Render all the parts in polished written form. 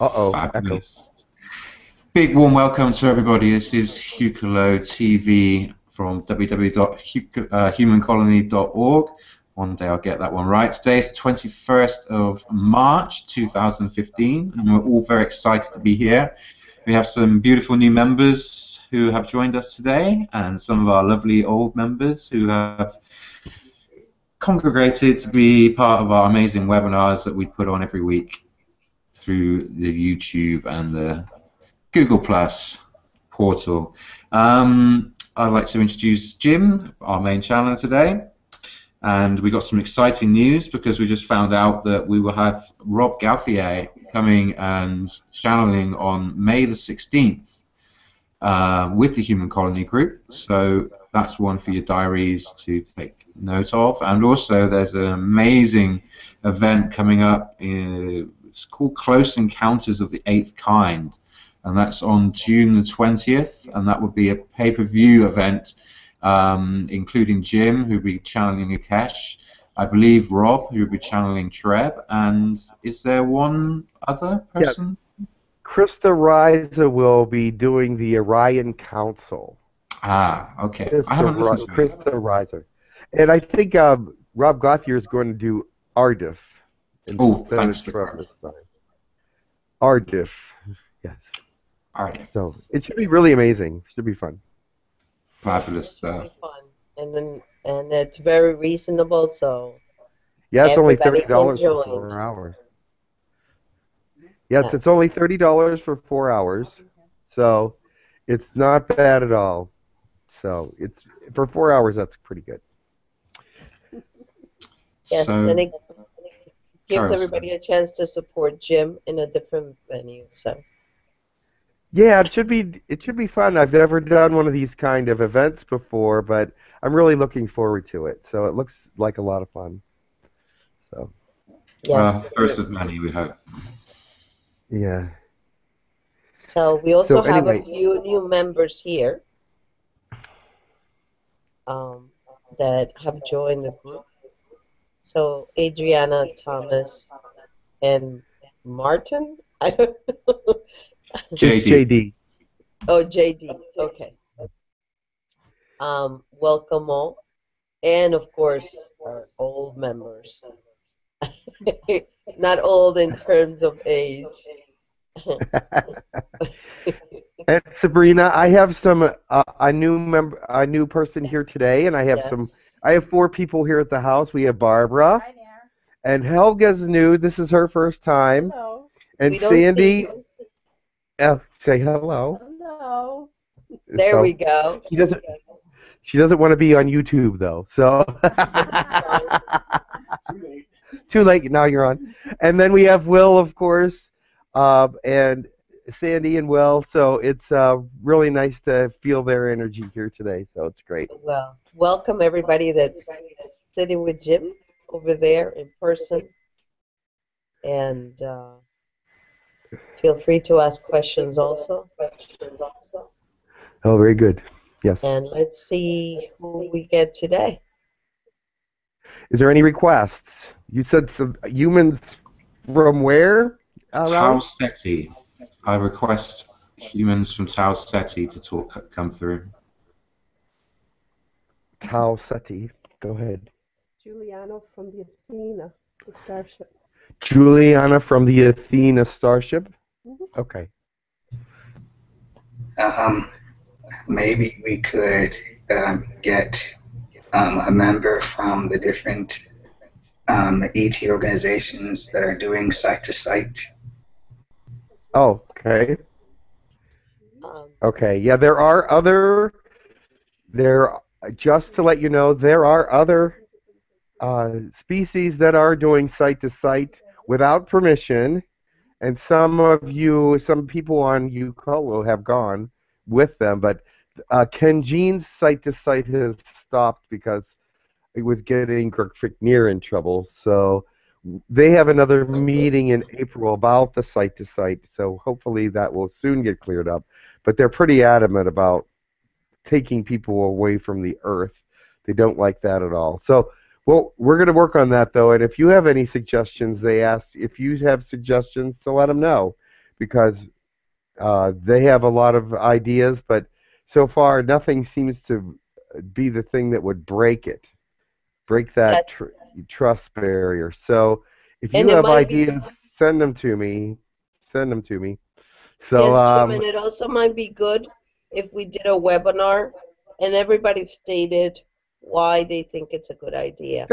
Uh-oh. Big warm welcome to everybody. This is Hucolo TV from www.humancolony.org. One day I'll get that one right. Today is the 21st of March 2015, and we're all very excited to be here. We have some beautiful new members who have joined us today, and some of our lovely old members who have congregated to be part of our amazing webinars that we put on every week through the YouTube and the Google Plus portal. I'd like to introduce Jim, our main channel today. And we got some exciting news because we just found out that we will have Rob Gauthier coming and channeling on May the 16th with the Human Colony group. So that's one for your diaries to take note of. And also there's an amazing event coming up. It's called Close Encounters of the Eighth Kind. And that's on June the 20th. And that would be a pay-per-view event, including Jim, who'll be channeling Ukesh, I believe Rob, who'll be channeling Treb, and is there one other person? Yeah. Krista Rizer will be doing the Orion Council. Ah, okay. I haven't listened to Krista Rizer. And I think Rob Gauthier is going to do Ardiff. Oh, thanks for that. Ardiff, yes. Ardiff. So it should be really amazing. It should be fun. Fabulous stuff. And it's very reasonable, so yeah, it's only $30 for 4 hours. Yes, it's only $30 for 4 hours, so it's not bad at all. So it's for 4 hours. That's pretty good. Yes, so, and it gives everybody a chance to support Jim in a different venue. So. Yeah, it should be fun. I've never done one of these kind of events before, but I'm really looking forward to it. So it looks like a lot of fun. So, yes. First of many, we hope. Yeah. So we also have a few new members here that have joined the group. So Adriana, Thomas, and Martin. I don't know. J.D. Oh, J.D. Okay. Welcome all, and of course our old members. Not old in terms of age. And Sabrina, I have some a new person here today, and I have I have 4 people here at the house. We have Barbara. Hi there. And Helga's new. This is her first time. Hello. And Sandy. Say hello. Hello. There we go. She doesn't want to be on YouTube though. So too late. Now you're on. And then we have Will, of course, and Sandy and Will. So it's really nice to feel their energy here today. So it's great. Well, welcome everybody that's sitting with Jim over there in person, and. Feel free to ask questions also. Oh, very good. Yes. And let's see who we get today. Is there any requests? You said some humans from where? Tau Ceti. I request humans from Tau Ceti to come through. Tau Ceti. Go ahead. Juliano from the Athena, the starship. Juliana from the Athena starship. Okay. Maybe we could get a member from the different ET organizations that are doing site to site. Oh, okay. Okay. Yeah, just to let you know, there are other species that are doing site to site without permission, and some people on Ucolo have gone with them, but Kenjine's site to site has stopped because it was getting Grokfrignerian in trouble, so they have another meeting in April about the site to site, so hopefully that will soon get cleared up, but they're pretty adamant about taking people away from the earth. They don't like that at all. So well, we're going to work on that, though, and if you have any suggestions, they asked if you have suggestions, so let them know, because they have a lot of ideas, but so far nothing seems to be the thing that would break that trust barrier. So if you have ideas, send them to me. Send them to me. So, yes, Jim, and it also might be good if we did a webinar and everybody stated why they think it's a good idea.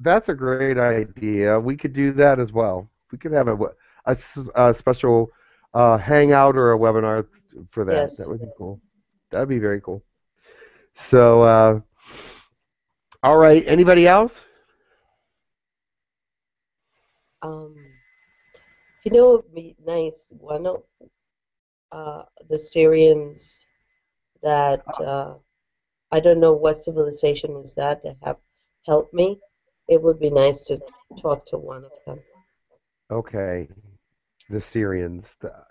That's a great idea. We could do that as well. We could have a special hangout or a webinar for that. Yes. That would be cool. That would be very cool. So, all right. Anybody else? You know, it would be nice. One of the Sirians that I don't know what civilization is that have helped me. It would be nice to talk to one of them. Okay, the Sirians.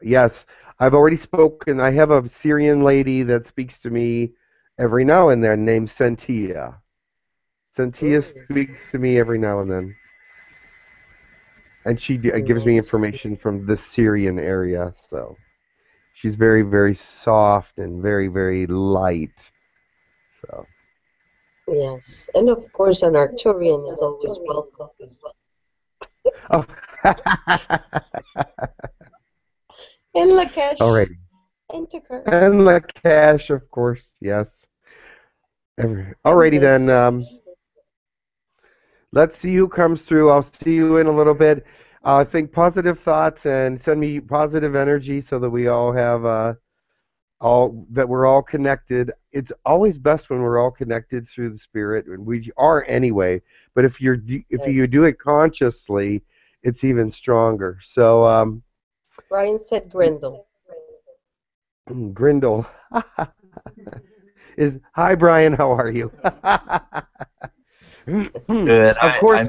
Yes, I've already spoken. I have a Sirian lady that speaks to me every now and then, named Cyntia. Cyntia speaks to me every now and then, and she gives me information from the Sirian area. So she's very, very soft and very, very light. So. Yes, and of course, an Arcturian is always welcome. Oh. And Lakesh. All right. And Tucker. And Lakesh, of course, yes. Alrighty then. Let's see who comes through. I'll see you in a little bit. Think positive thoughts and send me positive energy so that we all have that we're all connected. It's always best when we're all connected through the spirit, and we are anyway. But if you're you do it consciously, it's even stronger. So Brian said Grindel. Grindel. Hi Brian, how are you? Good. Of course,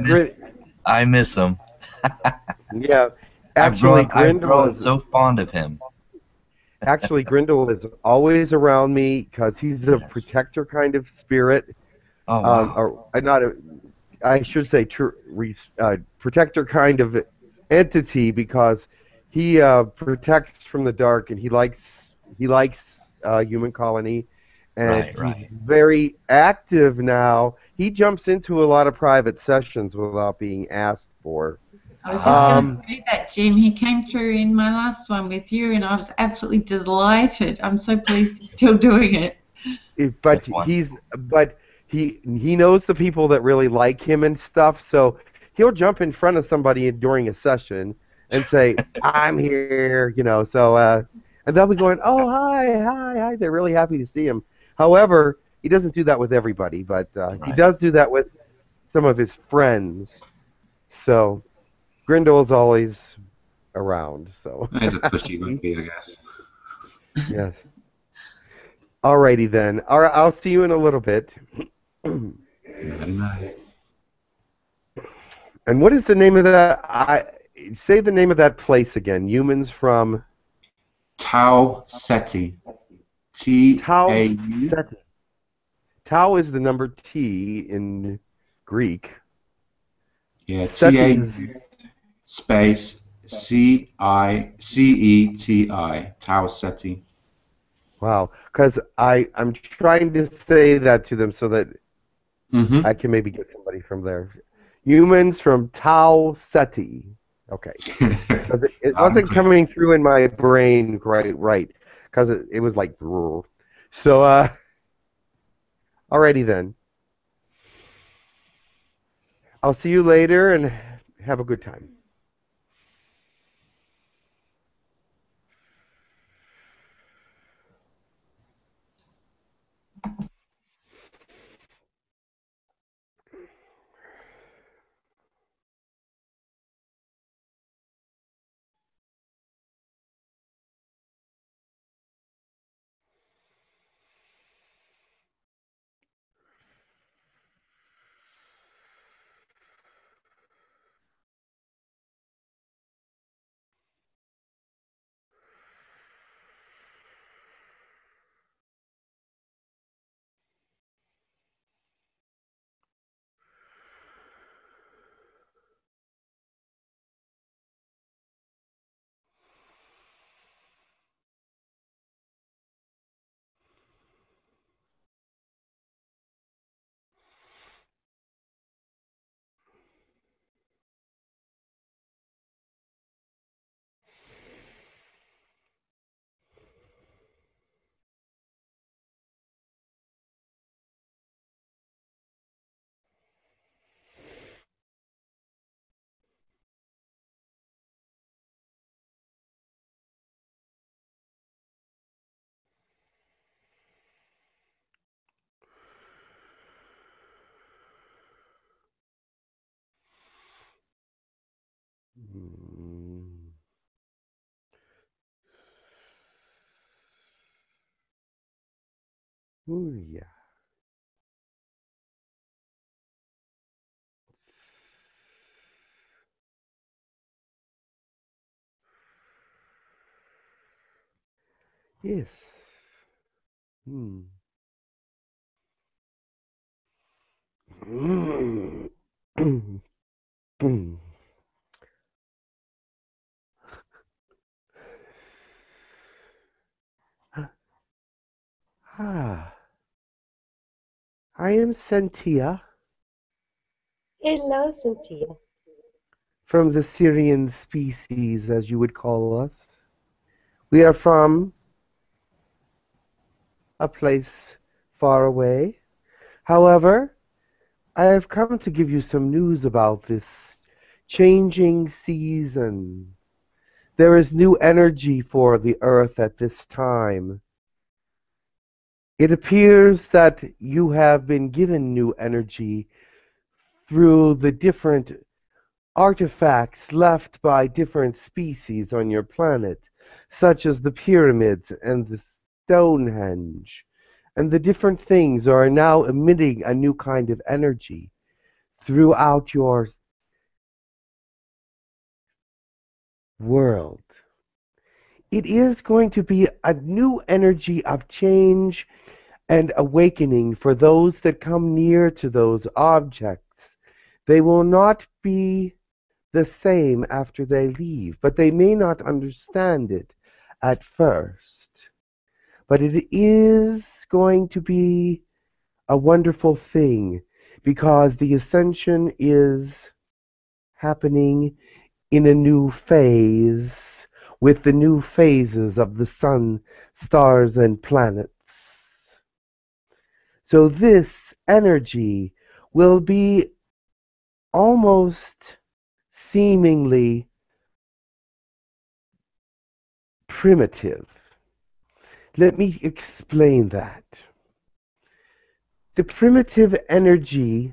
I miss him. Yeah. Actually, I've grown so fond of him. Actually, Grindel is always around me because he's a protector kind of spirit. Oh, wow. Or not a, I should say protector kind of entity, because he protects from the dark, and he likes Human Colony, and he's very active now. He jumps into a lot of private sessions without being asked for. I was just going to say that, Jim. He came through in my last one with you, and I was absolutely delighted. I'm so pleased he's still doing it. But he knows the people that really like him and stuff, so he'll jump in front of somebody during a session and say, "I'm here," you know. So and they'll be going, "Oh, hi." They're really happy to see him. However, he doesn't do that with everybody, but he does do that with some of his friends. So. Grindel's always around, so. He's a pushy monkey, I guess. Yes. Alrighty then. All right, I'll see you in a little bit. And what is the name of that? Say the name of that place again. Humans from Tau Ceti. T-A-U. Tau is the number T in Greek. Yeah. T-A-U. Space C-I-C-E-T-I, Tau Ceti. Wow, because I'm trying to say that to them so that I can maybe get somebody from there. Humans from Tau Ceti. Okay. It wasn't coming through in my brain quite right, because it was like... So, alrighty then. I'll see you later and have a good time. Oh, yeah. Yes. I am Cyntia. Hello, Cyntia. From the Sirian species, as you would call us. We are from a place far away. However, I have come to give you some news about this changing season. There is new energy for the Earth at this time. It appears that you have been given new energy through the different artifacts left by different species on your planet, such as the pyramids and the Stonehenge, and the different things are now emitting a new kind of energy throughout your world. It is going to be a new energy of change and awakening for those that come near to those objects. They will not be the same after they leave, but they may not understand it at first. But it is going to be a wonderful thing because the ascension is happening in a new phase with the new phases of the sun, stars, and planets. So this energy will be almost seemingly primitive. Let me explain that. The primitive energy,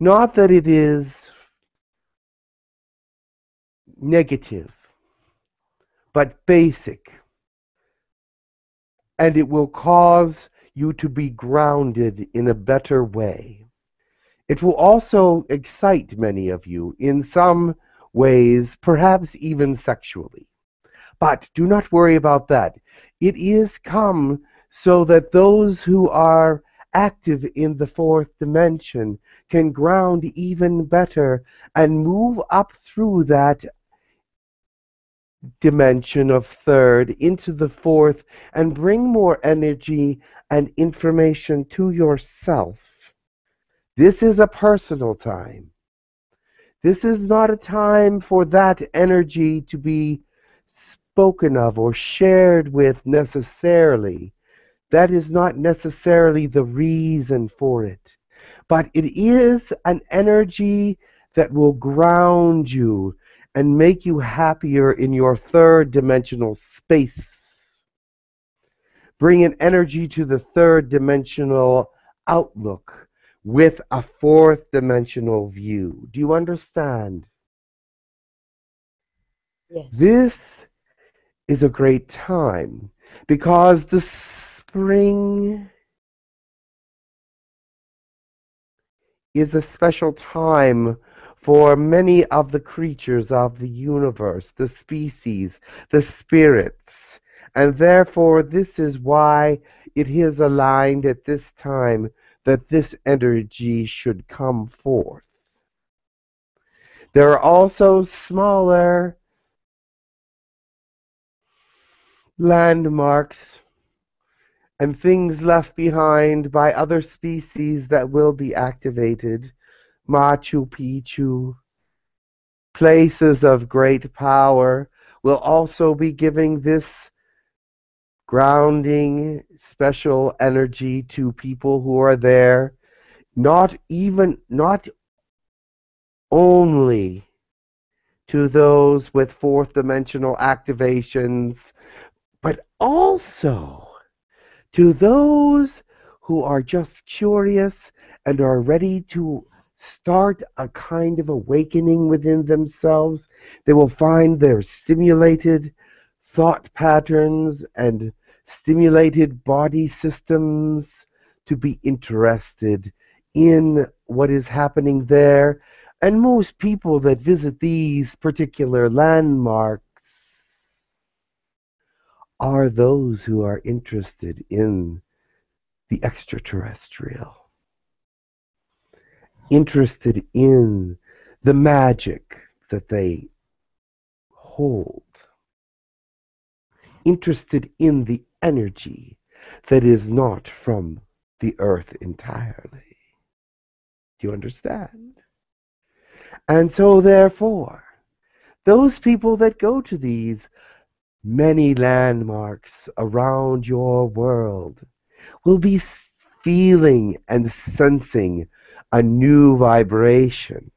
not that it is negative, but basic, and it will cause you to be grounded in a better way. It will also excite many of you in some ways, perhaps even sexually. But do not worry about that. It is come so that those who are active in the fourth dimension can ground even better and move up through that dimension of third into the fourth and bring more energy and information to yourself. This is a personal time. This is not a time for that energy to be spoken of or shared with necessarily. That is not necessarily the reason for it. But it is an energy that will ground you and make you happier in your third dimensional space. Bring an energy to the third dimensional outlook with a fourth dimensional view. Do you understand? Yes. This is a great time because the spring is a special time for many of the creatures of the universe, the species, the spirits, and therefore this is why it is aligned at this time that this energy should come forth. There are also smaller landmarks and things left behind by other species that will be activated, Machu Picchu, places of great power, will also be giving this grounding special energy to people who are there, not only to those with fourth dimensional activations, but also to those who are just curious and are ready to start a kind of awakening within themselves. They will find their stimulated thought patterns and stimulated body systems to be interested in what is happening there. And most people that visit these particular landmarks are those who are interested in the extraterrestrial, interested in the magic that they hold, interested in the energy that is not from the earth entirely. Do you understand? And so therefore, those people that go to these many landmarks around your world will be feeling and sensing a new vibration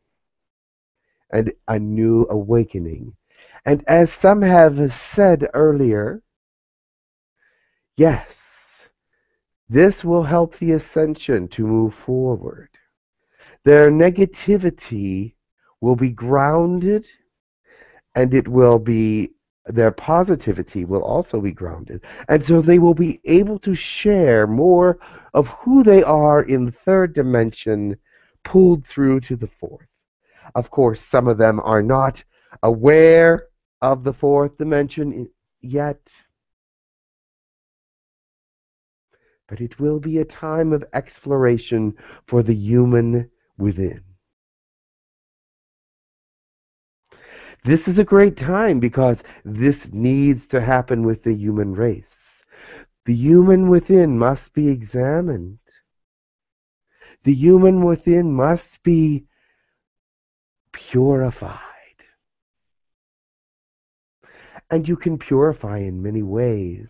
and a new awakening. And as some have said earlier, yes, this will help the ascension to move forward. Their negativity will be grounded, and it will be their positivity will also be grounded. And so they will be able to share more of who they are in the third dimension pulled through to the fourth. Of course, some of them are not aware of the fourth dimension yet. But it will be a time of exploration for the human within. This is a great time because this needs to happen with the human race. The human within must be examined. The human within must be purified. And you can purify in many ways.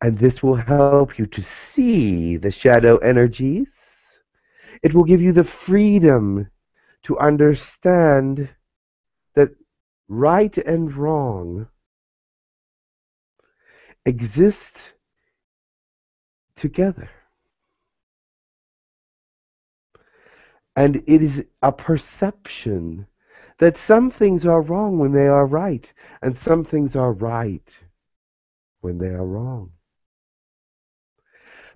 And this will help you to see the shadow energies. It will give you the freedom to understand that right and wrong exist together. And it is a perception that some things are wrong when they are right, and some things are right when they are wrong.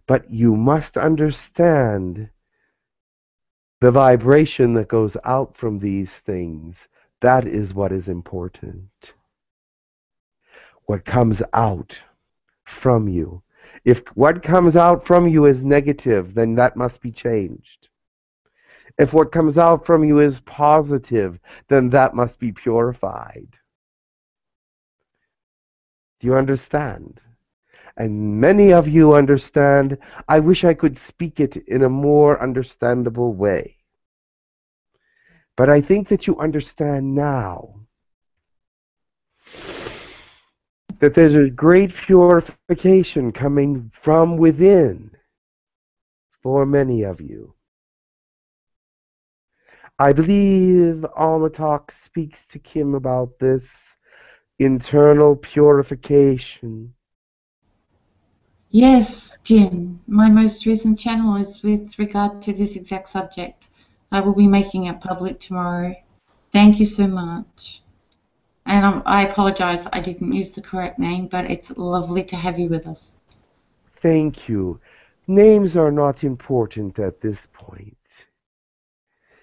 But you must understand the vibration that goes out from these things. That is what is important. What comes out from you. If what comes out from you is negative, then that must be changed. If what comes out from you is positive, then that must be purified. Do you understand? And many of you understand. I wish I could speak it in a more understandable way. But I think that you understand now that there's a great purification coming from within for many of you. I believe Alma Talk speaks to Kim about this internal purification. Yes, Jim. My most recent channel is with regard to this exact subject. I will be making it public tomorrow. Thank you so much. And I apologize I didn't use the correct name, but it's lovely to have you with us. Thank you. Names are not important at this point.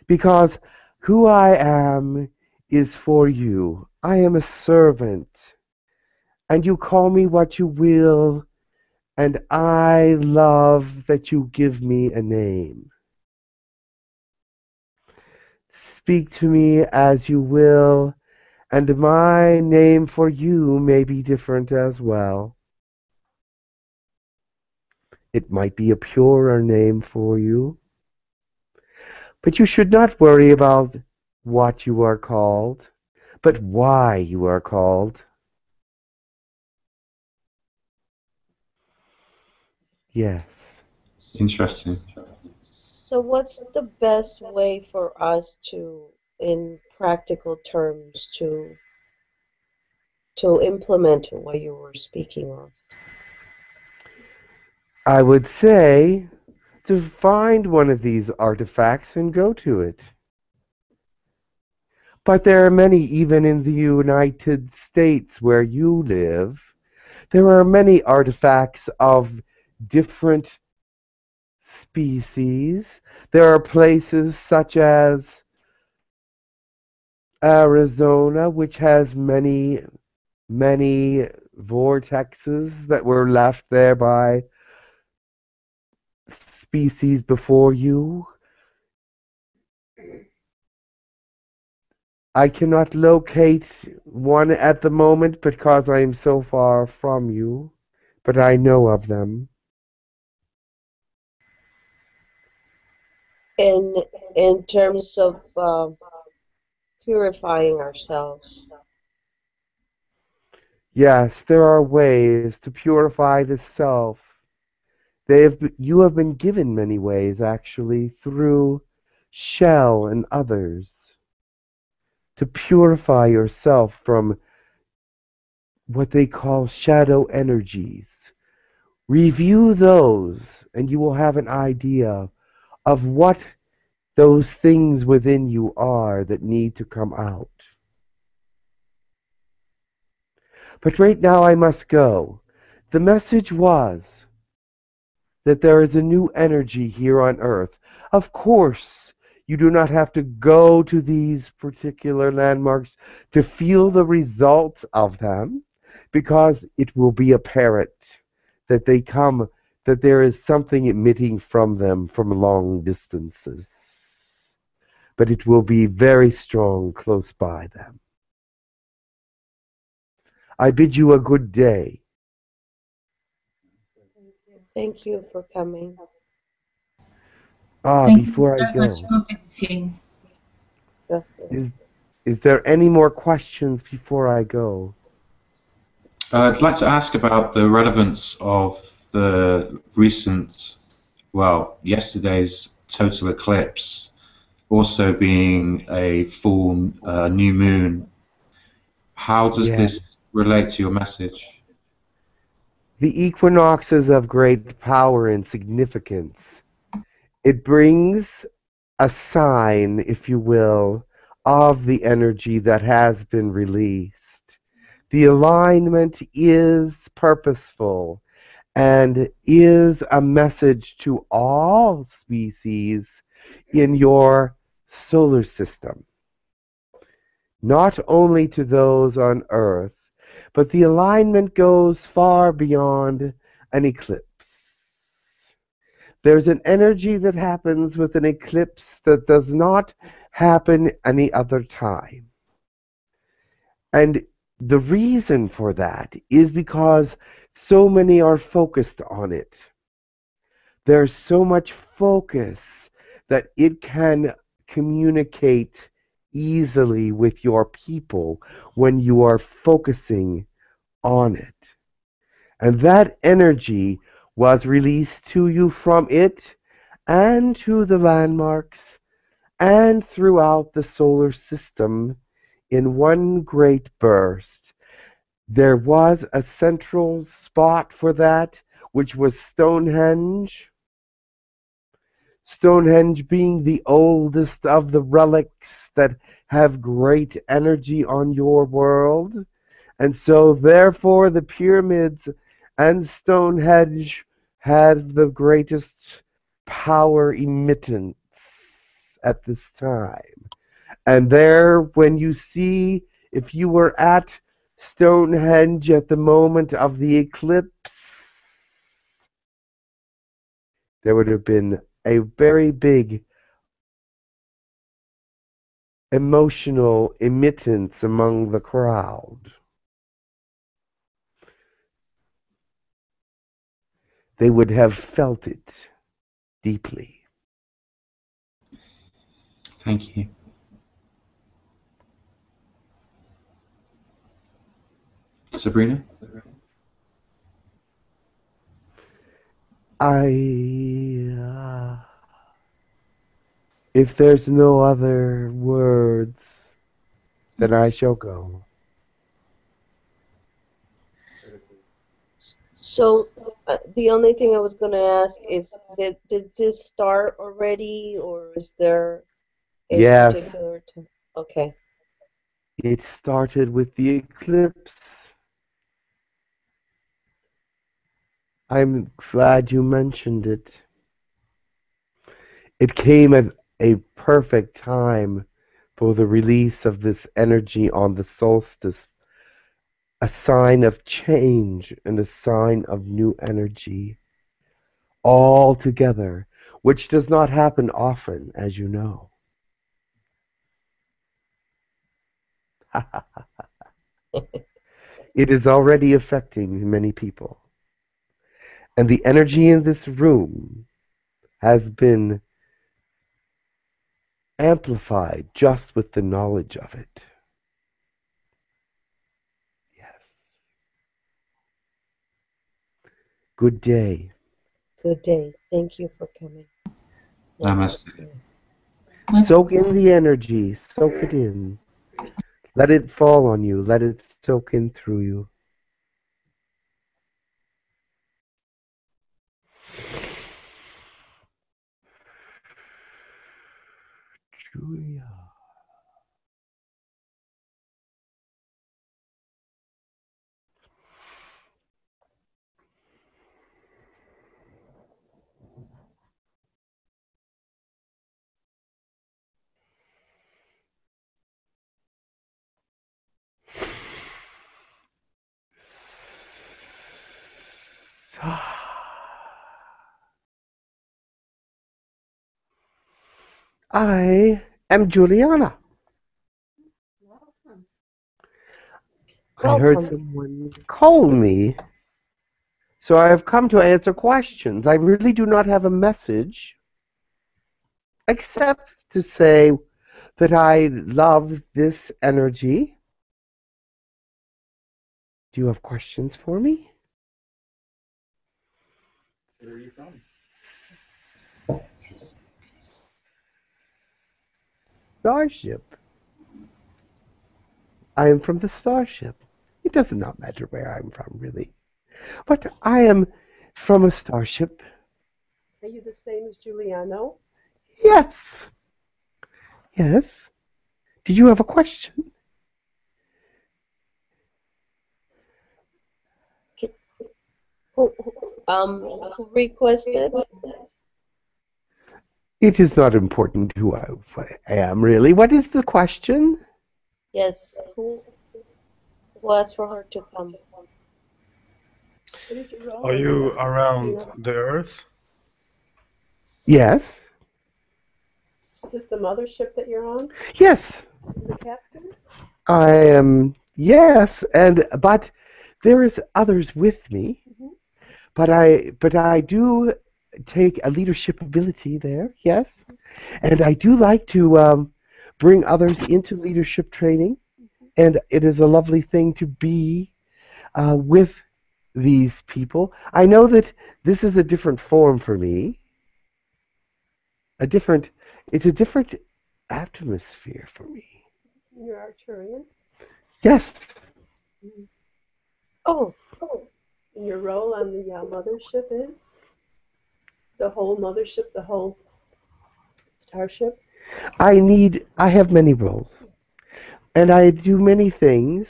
Because who I am is for you. I am a servant. And you call me what you will. And I love that you give me a name. Speak to me as you will, and my name for you may be different as well. It might be a purer name for you, but you should not worry about what you are called, but why you are called. Yes. Interesting. So what's the best way for us to, in practical terms, to implement what you were speaking of? I would say to find one of these artifacts and go to it. But there are many, even in the United States where you live, there are many artifacts of different species. There are places such as Arizona, which has many, many vortexes that were left there by species before you. I cannot locate one at the moment because I am so far from you, but I know of them. In terms of purifying ourselves. Yes, there are ways to purify the self. You have been given many ways, actually, through Shell and others, to purify yourself from what they call shadow energies. Review those, and you will have an idea of what those things within you are that need to come out. But right now I must go. The message was that there is a new energy here on Earth. Of course, you do not have to go to these particular landmarks to feel the result of them, because it will be apparent that they come, that there is something emitting from them from long distances. But it will be very strong close by them. I bid you a good day. Thank you for coming. Thank you so much for visiting. Is there any more questions before I go? I'd like to ask about the relevance of the recent, well, yesterday's total eclipse also being a full new moon. How does this relate to your message? The equinox is of great power and significance. It brings a sign, if you will, of the energy that has been released. The alignment is purposeful and is a message to all species in your solar system. Not only to those on Earth, but the alignment goes far beyond an eclipse. There's an energy that happens with an eclipse that does not happen any other time. And the reason for that is because so many are focused on it. There's so much focus that it can communicate easily with your people when you are focusing on it. And that energy was released to you from it and to the landmarks and throughout the solar system in one great burst. There was a central spot for that, which was Stonehenge. Stonehenge being the oldest of the relics that have great energy on your world. And so, therefore, the pyramids and Stonehenge had the greatest power emittance at this time. And there, when you see, if you were at Stonehenge at the moment of the eclipse, there would have been a very big emotional emittance among the crowd. They would have felt it deeply. Thank you. Sabrina? If there's no other words, then I shall go. So the only thing I was going to ask is, did this start already, or is there a particular time? Okay. It started with the eclipse. I'm glad you mentioned it. It came at a perfect time for the release of this energy on the solstice, a sign of change and a sign of new energy all together, which does not happen often, as you know. It is already affecting many people. And the energy in this room has been amplified just with the knowledge of it. Yes. Good day. Good day. Thank you for coming. Namaste. Soak in the energy. Soak it in. Let it fall on you. Let it soak in through you. Julia. I am Juliana. Welcome. I heard someone call me, so I have come to answer questions. I really do not have a message, except to say that I love this energy. Do you have questions for me? Where are you from? Starship. I am from the starship. It does not matter where I'm from, really. But I am from a starship. Are you the same as Juliano? Yes. Yes. Did you have a question? Who requested? It is not important who I am, really. What is the question? Yes, who was for her to come? Are you around the Earth? Yes. Is this the mothership that you're on? Yes. The captain? I am, yes, but there is others with me. Mm-hmm. But I do take a leadership ability there, yes, and I do like to bring others into leadership training, and it is a lovely thing to be with these people. I know that this is a different form for me, it's a different atmosphere for me. You're Arcturian? Yes. Oh. And your role on the mothership is? The whole mothership, the whole starship? I have many roles, and I do many things,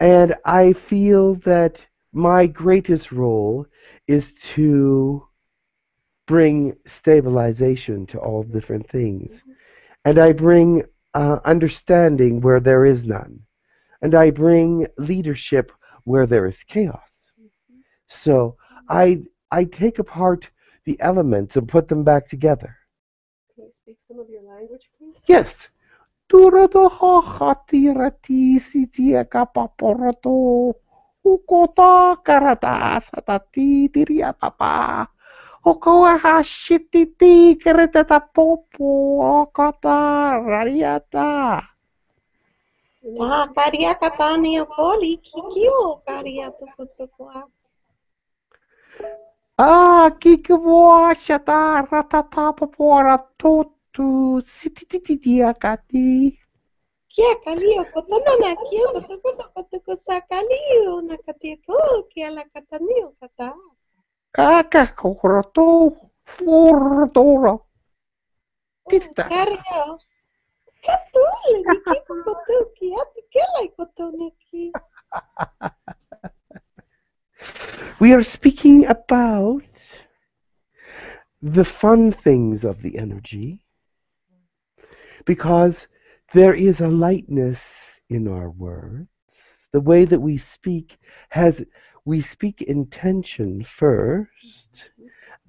and I feel that my greatest role is to bring stabilization to all different things. Mm-hmm. And I bring understanding where there is none. And I bring leadership where there is chaos. Mm-hmm. So I take apart the elements and put them back together. Can you speak some of your language, please? Yes. kia kalio kotanana kia kotokono kotoko sakalio nakatia ko kia lakatanio kata. Kaka kokoto furdora. Tita. Kario. Katuli kia kotoki ati kia laikotoniki. We are speaking about the fun things of the energy, because there is a lightness in our words. The way that we speak has, we speak intention first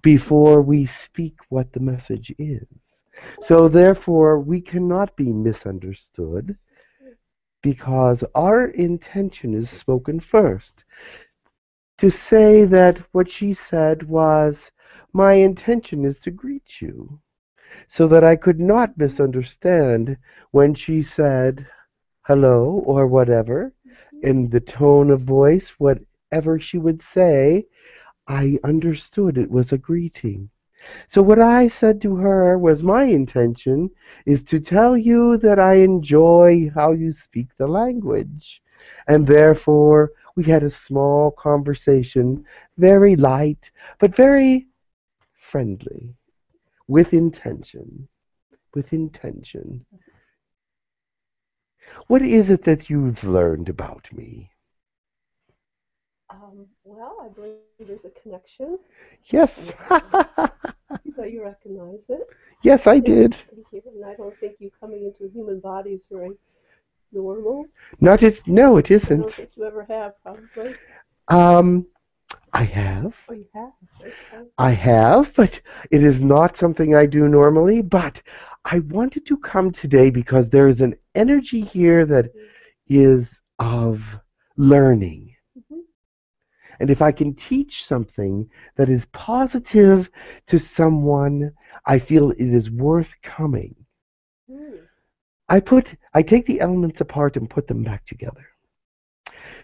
before we speak what the message is. So therefore we cannot be misunderstood because our intention is spoken first. To say that what she said was, my intention is to greet you, so that I could not misunderstand when she said hello or whatever, in the tone of voice, whatever she would say, I understood it was a greeting. So what I said to her was, my intention is to tell you that I enjoy how you speak the language, and therefore we had a small conversation, very light, but very friendly, with intention, with intention. What is it that you've learned about me? Well, I believe there's a connection. Yes. So you recognize it? Yes, I did. Thank you. And I don't think you coming into a human body is very normal. Not as, no, it isn't. I don't think you ever have, probably. I have. Oh, you have? Okay. I have, but it is not something I do normally. But I wanted to come today because there is an energy here that is of learning. And if I can teach something that is positive to someone, I feel it is worth coming. I take the elements apart and put them back together.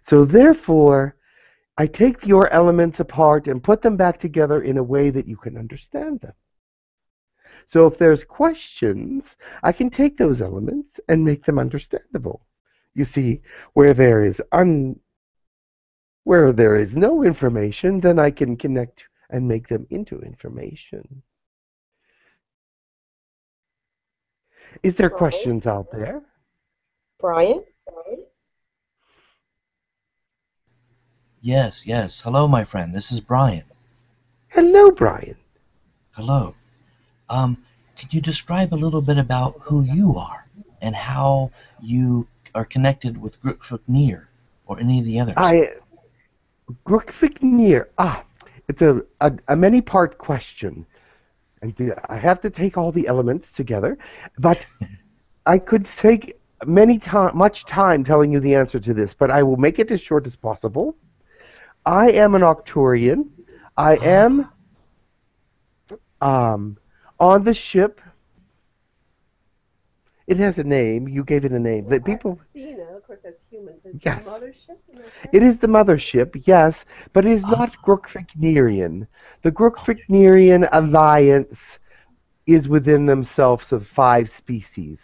So therefore, I take your elements apart and put them back together in a way that you can understand them. So if there's questions, I can take those elements and make them understandable. You see, where there is no information, then I can connect and make them into information. Is there questions out there? Brian? Yes, yes. Hello, my friend. This is Brian. Hello, Brian. Hello. Could you describe a little bit about who you are and how you are connected with Grokfrignerian or any of the others? Grokfrignerian. It's a many-part question. And I have to take all the elements together, but I could take much time telling you the answer to this, but I will make it as short as possible. I am an Arcturian. I am on the ship. It has a name. You gave it a name. Well, Athena, of course, that's human. Yes. The mothership? It is the mothership, yes, but it is not Grokfrignerian. The Grokfrignerian alliance is within themselves of 5 species.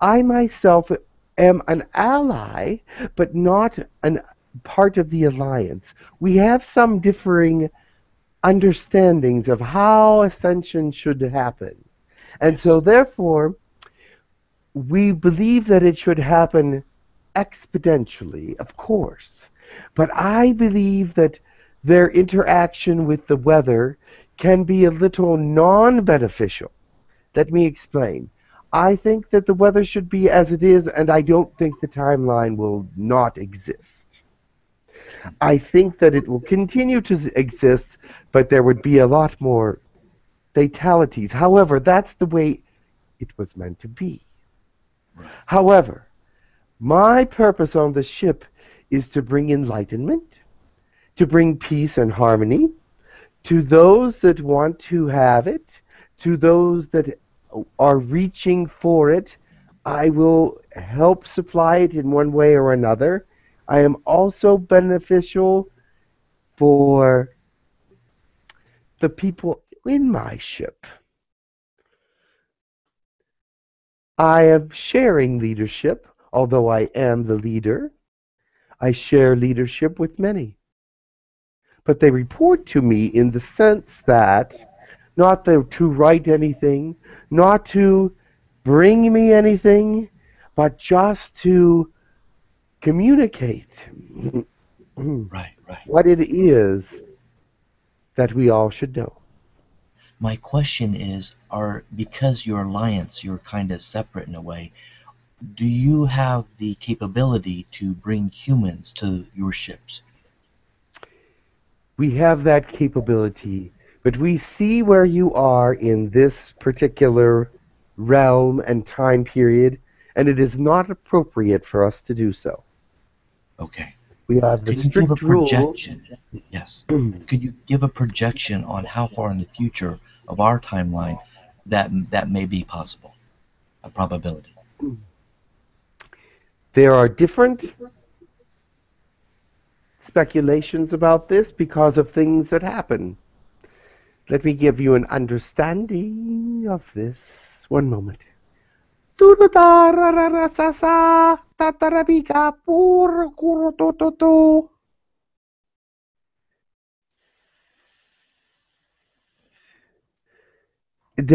I myself am an ally, but not an part of the alliance. We have some differing understandings of how ascension should happen. And so, therefore, we believe that it should happen exponentially, of course. But I believe that their interaction with the weather can be a little non-beneficial. Let me explain. I think that the weather should be as it is, and I don't think the timeline will not exist. I think that it will continue to exist, but there would be a lot more fatalities. However, that's the way it was meant to be. However, my purpose on the ship is to bring enlightenment, to bring peace and harmony to those that want to have it, to those that are reaching for it. I will help supply it in one way or another. I am also beneficial for the people in my ship. I am sharing leadership Although I am the leader, I share leadership with many. But they report to me in the sense that not to write anything, not to bring me anything, but just to communicate what it is that we all should know. My question is, because you're alliance, you're kind of separate in a way, do you have the capability to bring humans to your ships? We have that capability, but we see where you are in this particular realm and time period, and it is not appropriate for us to do so. Okay. We have the strict projection. Yes. Could you give a projection on how far in the future of our timeline that may be possible, a probability? There are different speculations about this because of things that happen. Let me give you an understanding of this. One moment. There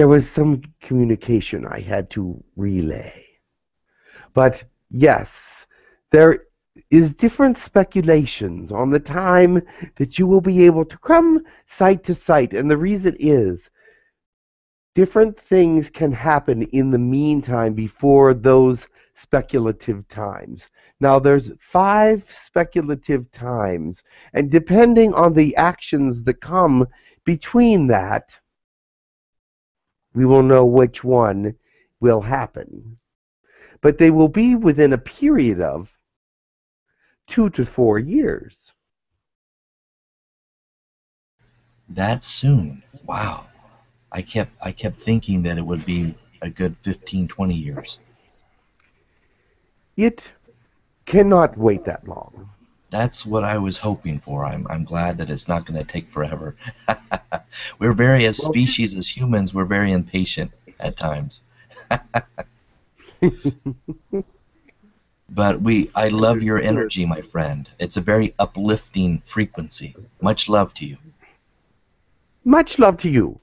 was some communication I had to relay. But yes, there is different speculations on the time that you will be able to come site to site, and the reason is different things can happen in the meantime before those speculative times. Now there's 5 speculative times, and depending on the actions that come between that, we will know which one will happen. But they will be within a period of 2 to 4 years. That soon. Wow. I kept thinking that it would be a good 15, 20 years. It cannot wait that long. That's what I was hoping for. I'm glad that it's not going to take forever. We're very, as species, as humans, we're very impatient at times. But I love your energy, my friend. It's a very uplifting frequency. Much love to you. Much love to you.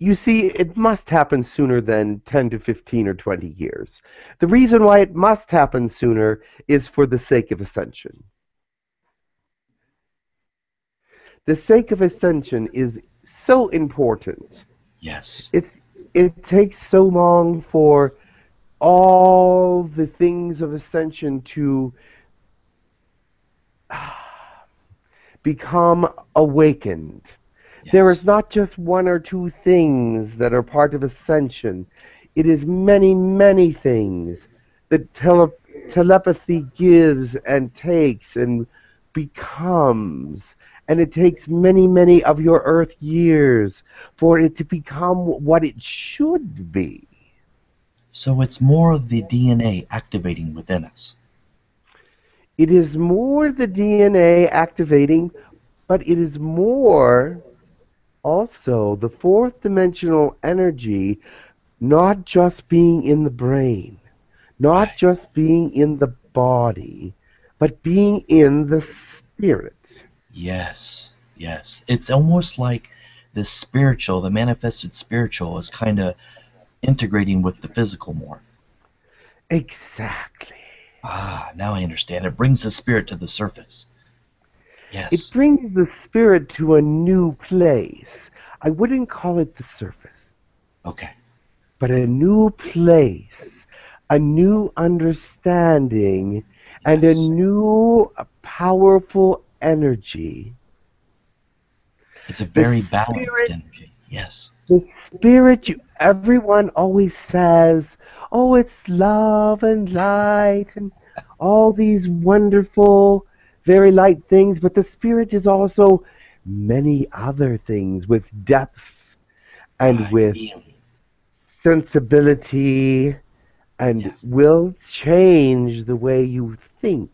You see, it must happen sooner than 10 to 15 or 20 years. The reason why it must happen sooner is for the sake of ascension. The sake of ascension is so important. Yes. It takes so long for all the things of ascension to become awakened. Yes. There is not just 1 or 2 things that are part of ascension. It is many, many things that telepathy gives and takes and becomes. And it takes many, many of your Earth years for it to become what it should be. So it's more of the DNA activating within us. It is more the DNA activating, but it is more also the 4th dimensional energy not just being in the brain, not just being in the body, but being in the spirit. Yes, yes. It's almost like the spiritual, the manifested spiritual is kind of integrating with the physical more. Exactly. Ah, now I understand. It brings the spirit to the surface. Yes. It brings the spirit to a new place. I wouldn't call it the surface. Okay. But a new place, a new understanding, yes, and a new powerful energy. It's a very balanced energy. Yes. The spirit, everyone always says, oh, it's love and light and all these wonderful, very light things, but the spirit is also many other things with depth and with sensibility and will change the way you think,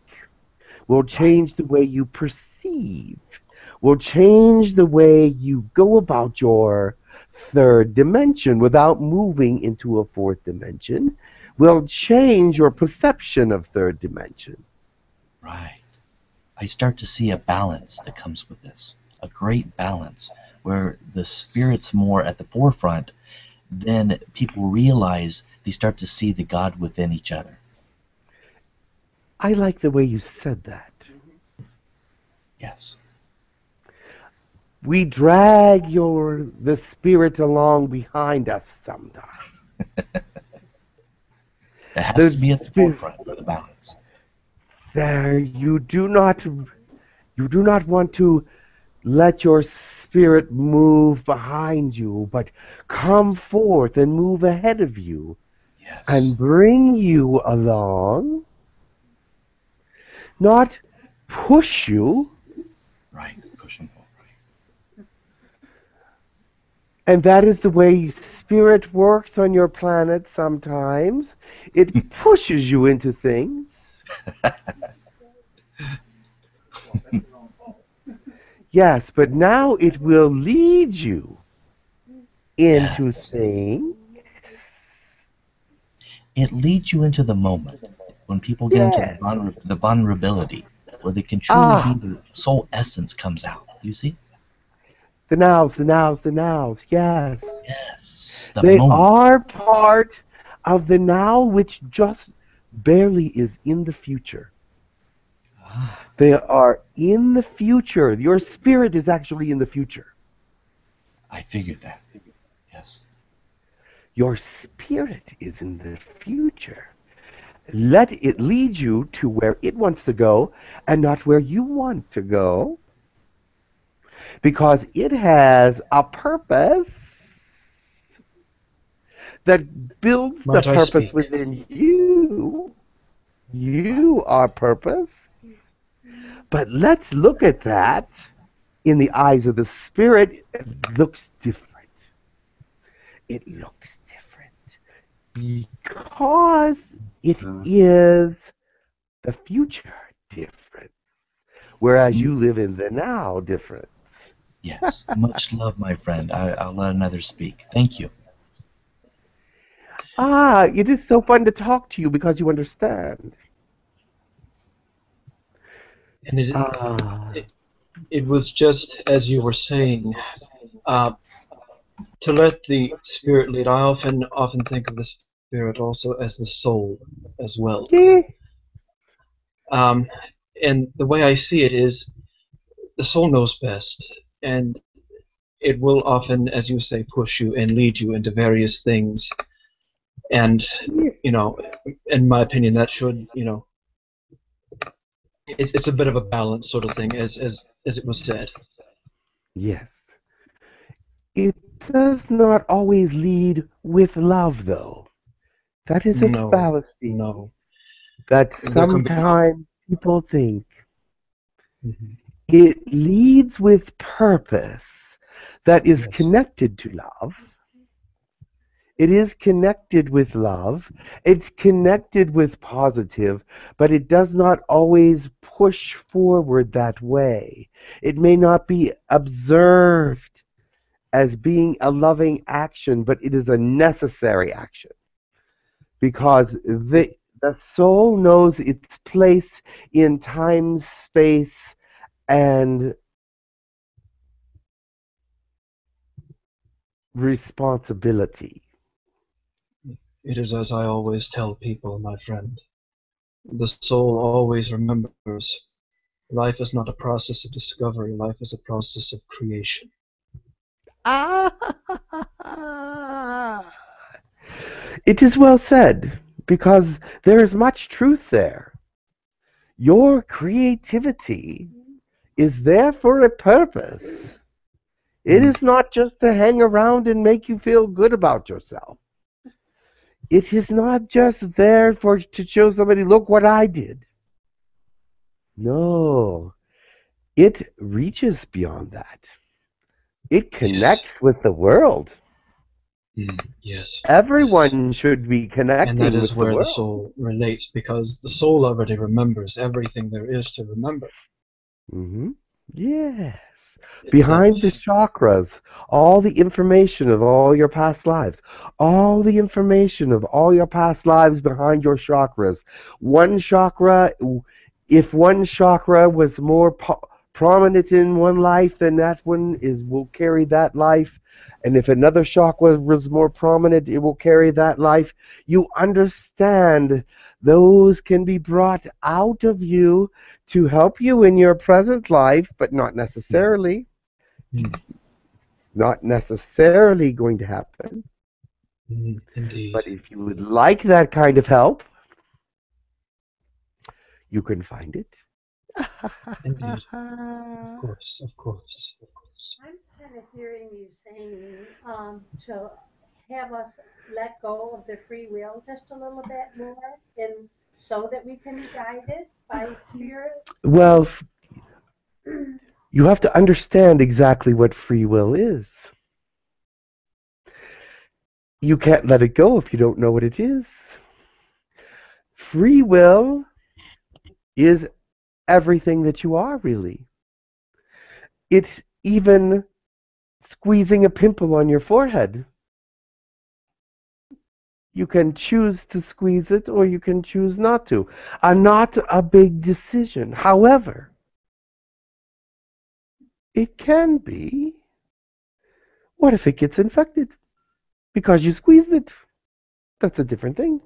will change the way you perceive, will change the way you go about your 3rd dimension without moving into a 4th dimension, will change your perception of third dimension. Right. I start to see a balance that comes with this, a great balance, where the spirit's more at the forefront, then people realize they start to see the God within each other. I like the way you said that. Yes. We drag the spirit along behind us sometimes. That has to be at the forefront for the balance. There, you do not want to let your spirit move behind you, but come forth and move ahead of you. Yes. And bring you along, not push you. Right, push and pull. And that is the way spirit works on your planet sometimes. It pushes you into things. Yes, but now it will lead you into things. It leads you into the moment when people get into the vulnerability, where they can truly be their soul essence comes out. You see? The nows, the nows, the nows, yes. Yes. They are part of the now, which just barely is in the future. Ah. They are in the future. Your spirit is actually in the future. I figured that. Yes. Your spirit is in the future. Let it lead you to where it wants to go and not where you want to go. Because it has a purpose that builds the purpose within you. You are purpose. But let's look at that in the eyes of the spirit. It looks different. It looks different because it is the future different, whereas you live in the now different. Yes, much love, my friend. I'll let another speak. Thank you. Ah, it is so fun to talk to you because you understand. And it was just as you were saying, to let the spirit lead. I often think of the spirit also as the soul as well. And the way I see it is, the soul knows best. And it will often, as you say, push you and lead you into various things. And, you know, in my opinion, that should, you know, it's a bit of a balance sort of thing, as it was said. Yes. It does not always lead with love, though. That is a fallacy. No. That sometimes people think. Mm-hmm. It leads with purpose that is connected to love. It is connected with love. It's connected with positive, but it does not always push forward that way. It may not be observed as being a loving action, but it is a necessary action because the soul knows its place in time, space, and responsibility. It is as I always tell people, my friend. The soul always remembers. Life is not a process of discovery. Life is a process of creation. Ah! It is well said, because there is much truth there. Your creativity is there for a purpose. It is not just to hang around and make you feel good about yourself. It is not just there to show somebody, look what I did. No. It reaches beyond that. It connects with the world. Yes. Everyone should be connected with the world. And that is where the soul relates, because the soul already remembers everything there is to remember. Yes. Behind the chakras, all the information of all your past lives. All the information of all your past lives behind your chakras. One chakra, if one chakra was more prominent in one life, then that one will carry that life. And if another chakra was more prominent, it will carry that life. You understand those can be brought out of you to help you in your present life, but not necessarily. Mm. Not necessarily going to happen. Mm, indeed. But if you would like that kind of help, you can find it. Indeed. Of course, of course, of course. I'm kind of hearing you saying to have us let go of the free will just a little bit more, and so that we can be guided by spirit? Well, you have to understand exactly what free will is. You can't let it go if you don't know what it is. Free will is everything that you are, really. It's even squeezing a pimple on your forehead. You can choose to squeeze it, or you can choose not to. Not a big decision. However, it can be. What if it gets infected? Because you squeezed it. That's a different thing.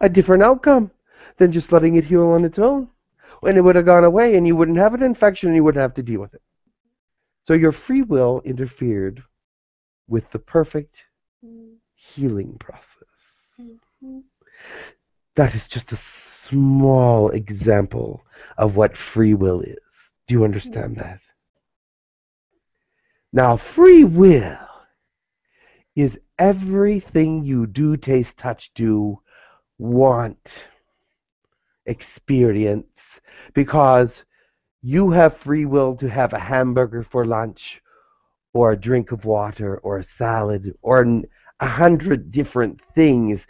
A different outcome than just letting it heal on its own. When it would have gone away, and you wouldn't have an infection, and you wouldn't have to deal with it. So your free will interfered with the perfect healing process. Mm-hmm. That is just a small example of what free will is. Do you understand that? Now, free will is everything you do, taste, touch, do, want, experience, because you have free will to have a hamburger for lunch, or a drink of water, or a salad, or 100 different things,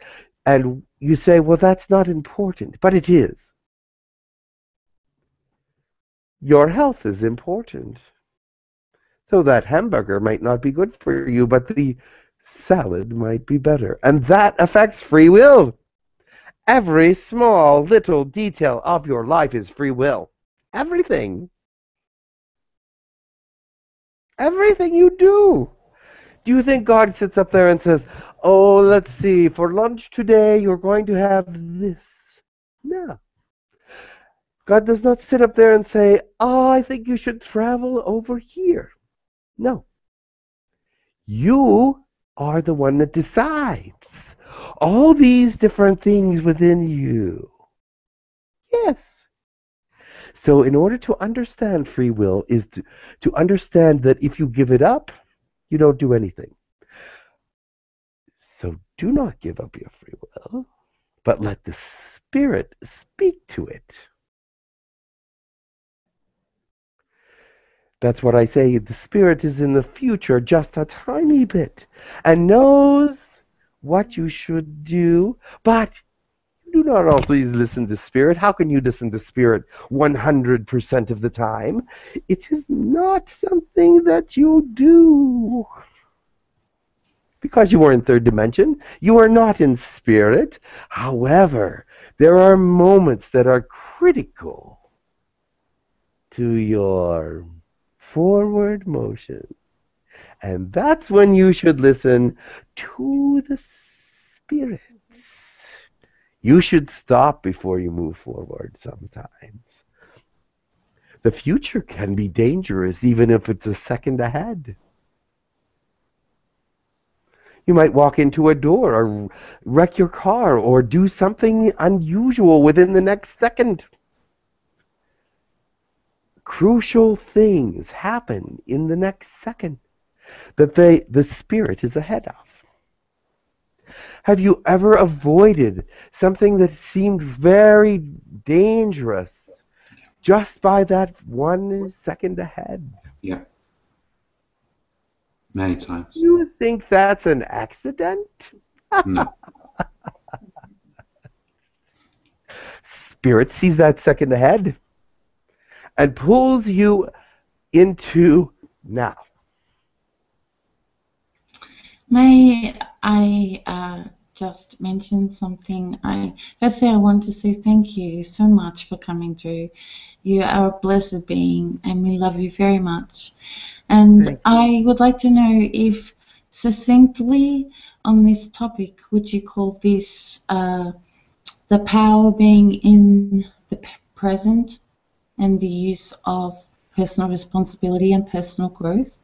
and you say, well, that's not important, but it is. Your health is important. So that hamburger might not be good for you, but the salad might be better. And that affects free will. Every small little detail of your life is free will. Everything. Everything you do. Do you think God sits up there and says, oh, let's see, for lunch today you're going to have this? No. God does not sit up there and say, oh, I think you should travel over here. No. You are the one that decides all these different things within you. Yes. So in order to understand free will is to understand that if you give it up, you don't do anything. So do not give up your free will, but let the Spirit speak to it. That's what I say. The Spirit is in the future just a tiny bit and knows what you should do, but do not always listen to Spirit. How can you listen to Spirit 100% of the time? It is not something that you do. Because you are in third dimension, you are not in Spirit. However, there are moments that are critical to your forward motion. And that's when you should listen to the Spirit. You should stop before you move forward sometimes. The future can be dangerous even if it's a second ahead. You might walk into a door or wreck your car or do something unusual within the next second. Crucial things happen in the next second that the Spirit is ahead of. Have you ever avoided something that seemed very dangerous just by that 1 second ahead? Yeah. Many times. You think that's an accident? No. Spirit sees that second ahead and pulls you into now? May I just mention something? Firstly, I want to say thank you so much for coming through. You are a blessed being, and we love you very much. And I would like to know if succinctly on this topic, would you call this the power being in the present and the use of personal responsibility and personal growth?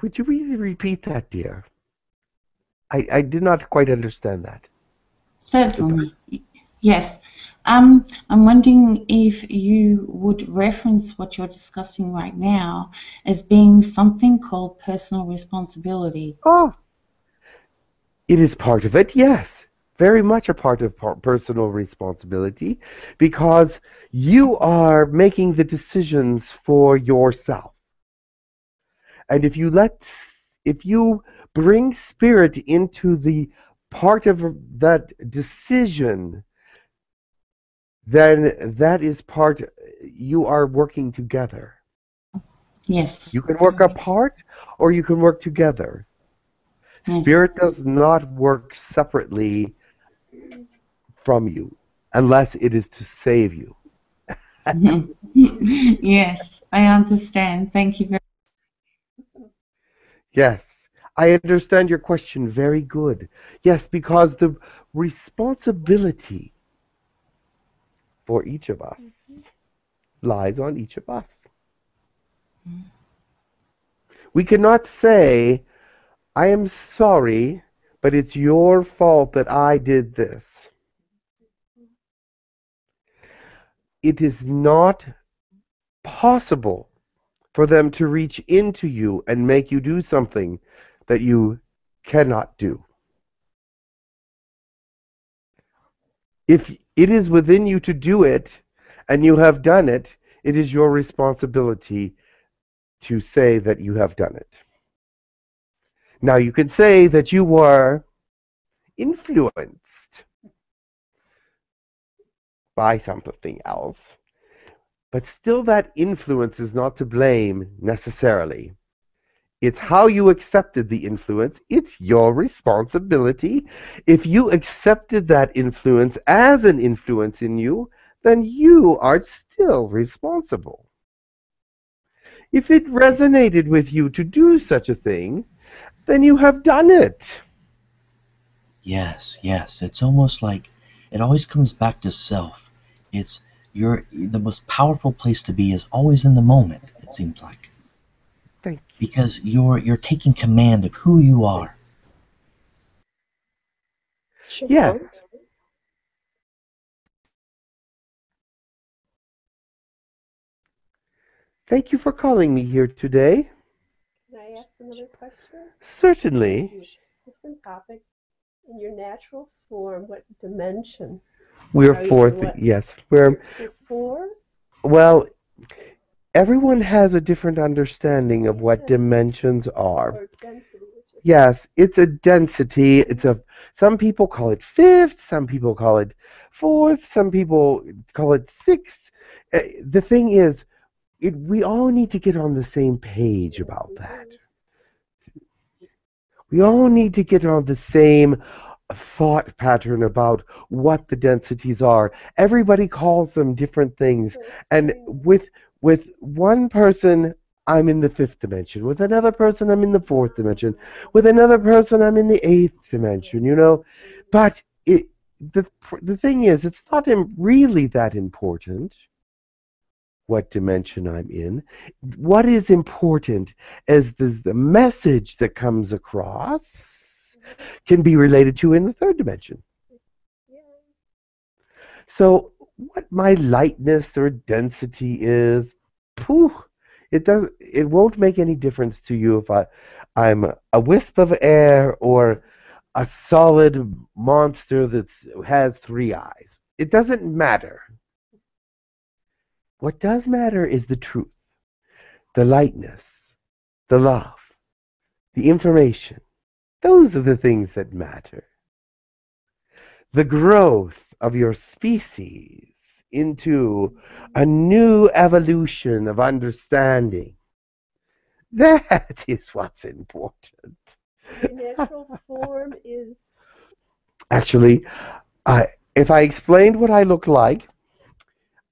Would you really repeat that, dear? I did not quite understand that. Certainly, yes. I'm wondering if you would reference what you're discussing right now as being something called personal responsibility. Oh, it is part of it, yes. Very much a part of personal responsibility, because you are making the decisions for yourself. And if you bring spirit into the part of that decision, then that is part, you are working together. Yes. You can work apart or you can work together. Yes. Spirit does not work separately from you unless it is to save you. Yes, I understand. Thank you very much. Yes. I understand your question very good. Yes, because the responsibility for each of us lies on each of us. We cannot say, I am sorry, but it's your fault that I did this. It is not possible for them to reach into you and make you do something that you cannot do. If it is within you to do it, and you have done it, it is your responsibility to say that you have done it. Now you can say that you were influenced by something else, but still that influence is not to blame necessarily. It's how you accepted the influence. It's your responsibility. If you accepted that influence as an influence in you, then you are still responsible. If it resonated with you to do such a thing, then you have done it. Yes, yes. It's almost like it always comes back to self. It's the most powerful place to be is always in the moment, it seems like. Because you're taking command of who you are. Yes. Thank you for calling me here today. Can I ask another question? Certainly. Different topic. In your natural form, what dimension? We're fourth. Yes, we're four. Well. Everyone has a different understanding of what dimensions are. Yes, it's a density. It's a. Some people call it fifth, some people call it fourth, some people call it sixth. The thing is, we all need to get on the same page about that. We all need to get on the same thought pattern about what the densities are. Everybody calls them different things, and with one person, I'm in the fifth dimension. With another person, I'm in the fourth dimension. With another person, I'm in the eighth dimension, you know. But the thing is, it's not really that important what dimension I'm in. What is important is the message that comes across can be related to in the third dimension. So what my lightness or density is, poof, it won't make any difference to you if I'm a wisp of air or a solid monster that has three eyes. It doesn't matter. What does matter is the truth, the lightness, the love, the information. Those are the things that matter. The growth of your species into a new evolution of understanding. That is what's important. The natural form is... Actually, if I explained what I look like,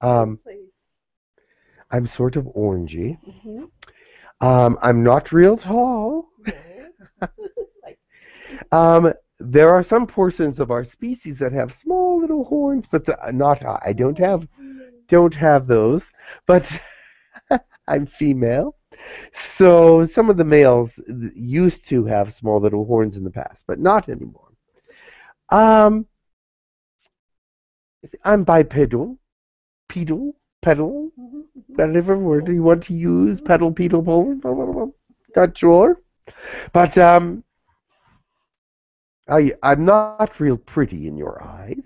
I'm sort of orangey. Mm-hmm. I'm not real tall. There are some portions of our species that have small little horns, but not I. I don't have those. But I'm female, so some of the males used to have small little horns in the past, but not anymore. I'm bipedal, pedal, whatever word you want to use, pedal, bowl, not sure. But I'm not real pretty in your eyes,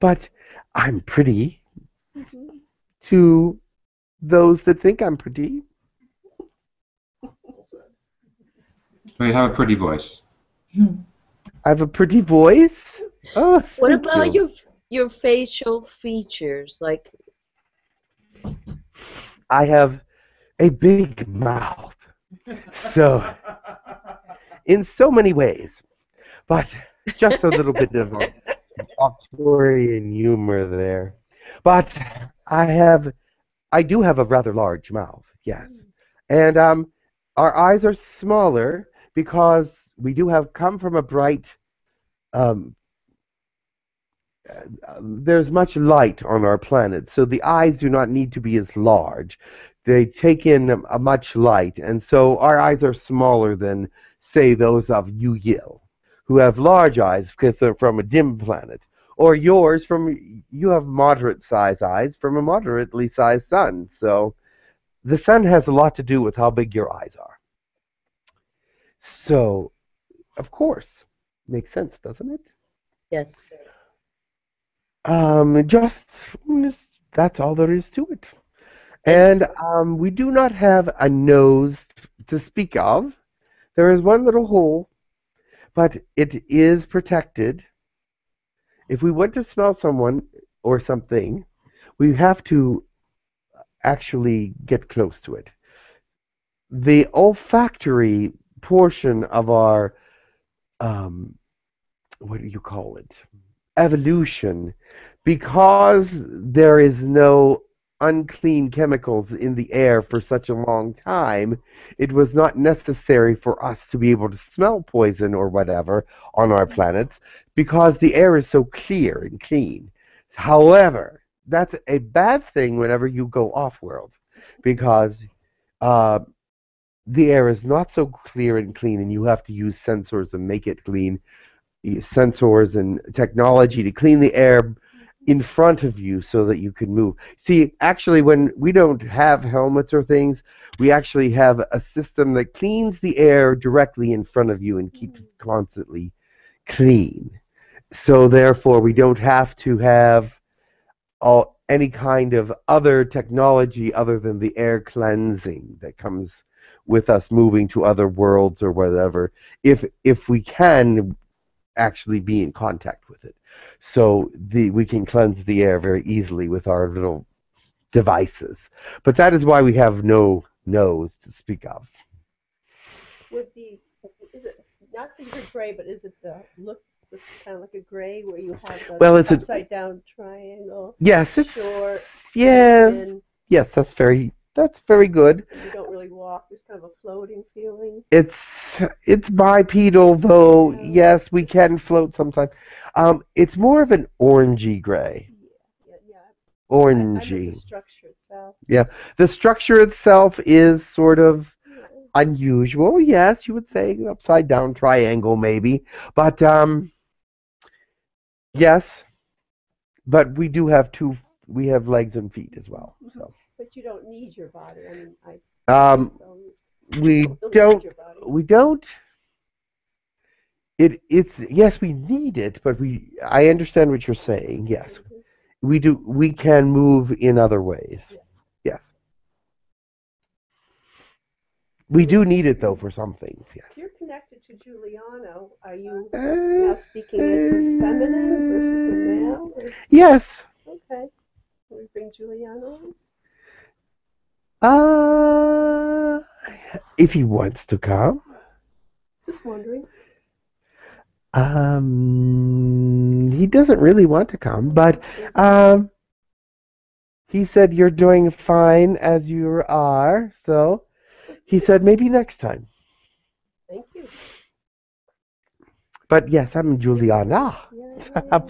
but I'm pretty to those that think I'm pretty. Well, you have a pretty voice. I have a pretty voice. Oh, what about your facial features? Like, I have a big mouth, so in so many ways, but just a little bit of Arcturian humor there. But I do have a rather large mouth, yes, and our eyes are smaller because we do have come from a bright, there's much light on our planet, so the eyes do not need to be as large. They take in a much light, and so our eyes are smaller than, say, those of you, who have large eyes because they're from a dim planet, or yours from, you have moderate-sized eyes from a moderately-sized sun. So the sun has a lot to do with how big your eyes are. So, of course, makes sense, doesn't it? Yes. That's all there is to it. And we do not have a nose to speak of. There is one little hole, but it is protected. If we want to smell someone or something, we have to actually get close to it. The olfactory portion of our, what do you call it, evolution, because there is no unclean chemicals in the air for such a long time, it was not necessary for us to be able to smell poison or whatever on our planets because the air is so clear and clean. However, that's a bad thing whenever you go off-world because the air is not so clear and clean, and you have to use sensors and make it clean, sensors and technology to clean the air in front of you so that you can move. See, actually, when we don't have helmets or things, we actually have a system that cleans the air directly in front of you and keeps it constantly clean. So therefore, we don't have to have any kind of other technology other than the air cleansing that comes with us moving to other worlds or whatever, if we can actually be in contact with it. So we can cleanse the air very easily with our little devices. But that is why we have no nose to speak of. Is it not the gray, but is it the look that's kind of like a gray where you have the upside-down triangle? Yes. Yes, that's very good. You don't really walk. There's kind of a floating feeling. It's bipedal, though. Yeah. Yes, we can float sometimes. It's more of an orangey gray. Yeah. Orangey. The structure itself. Yeah, the structure itself is sort of unusual. Yes, you would say upside down triangle maybe, but yes, but we do have two. We have legs and feet as well. So. But you don't need your body. I mean, we don't. Yes, we need it, but I understand what you're saying. Yes, we do. We can move in other ways. Yeah. Yes, we do need it though for some things. Yes. If you're connected to Juliano, are you now speaking in feminine versus the male? Yes. Okay. we bring Juliana? If he wants to come. Just wondering. He doesn't really want to come, but he said you're doing fine as you are, so he said maybe next time. Thank you. But yes, I'm Juliana. Yeah. Are you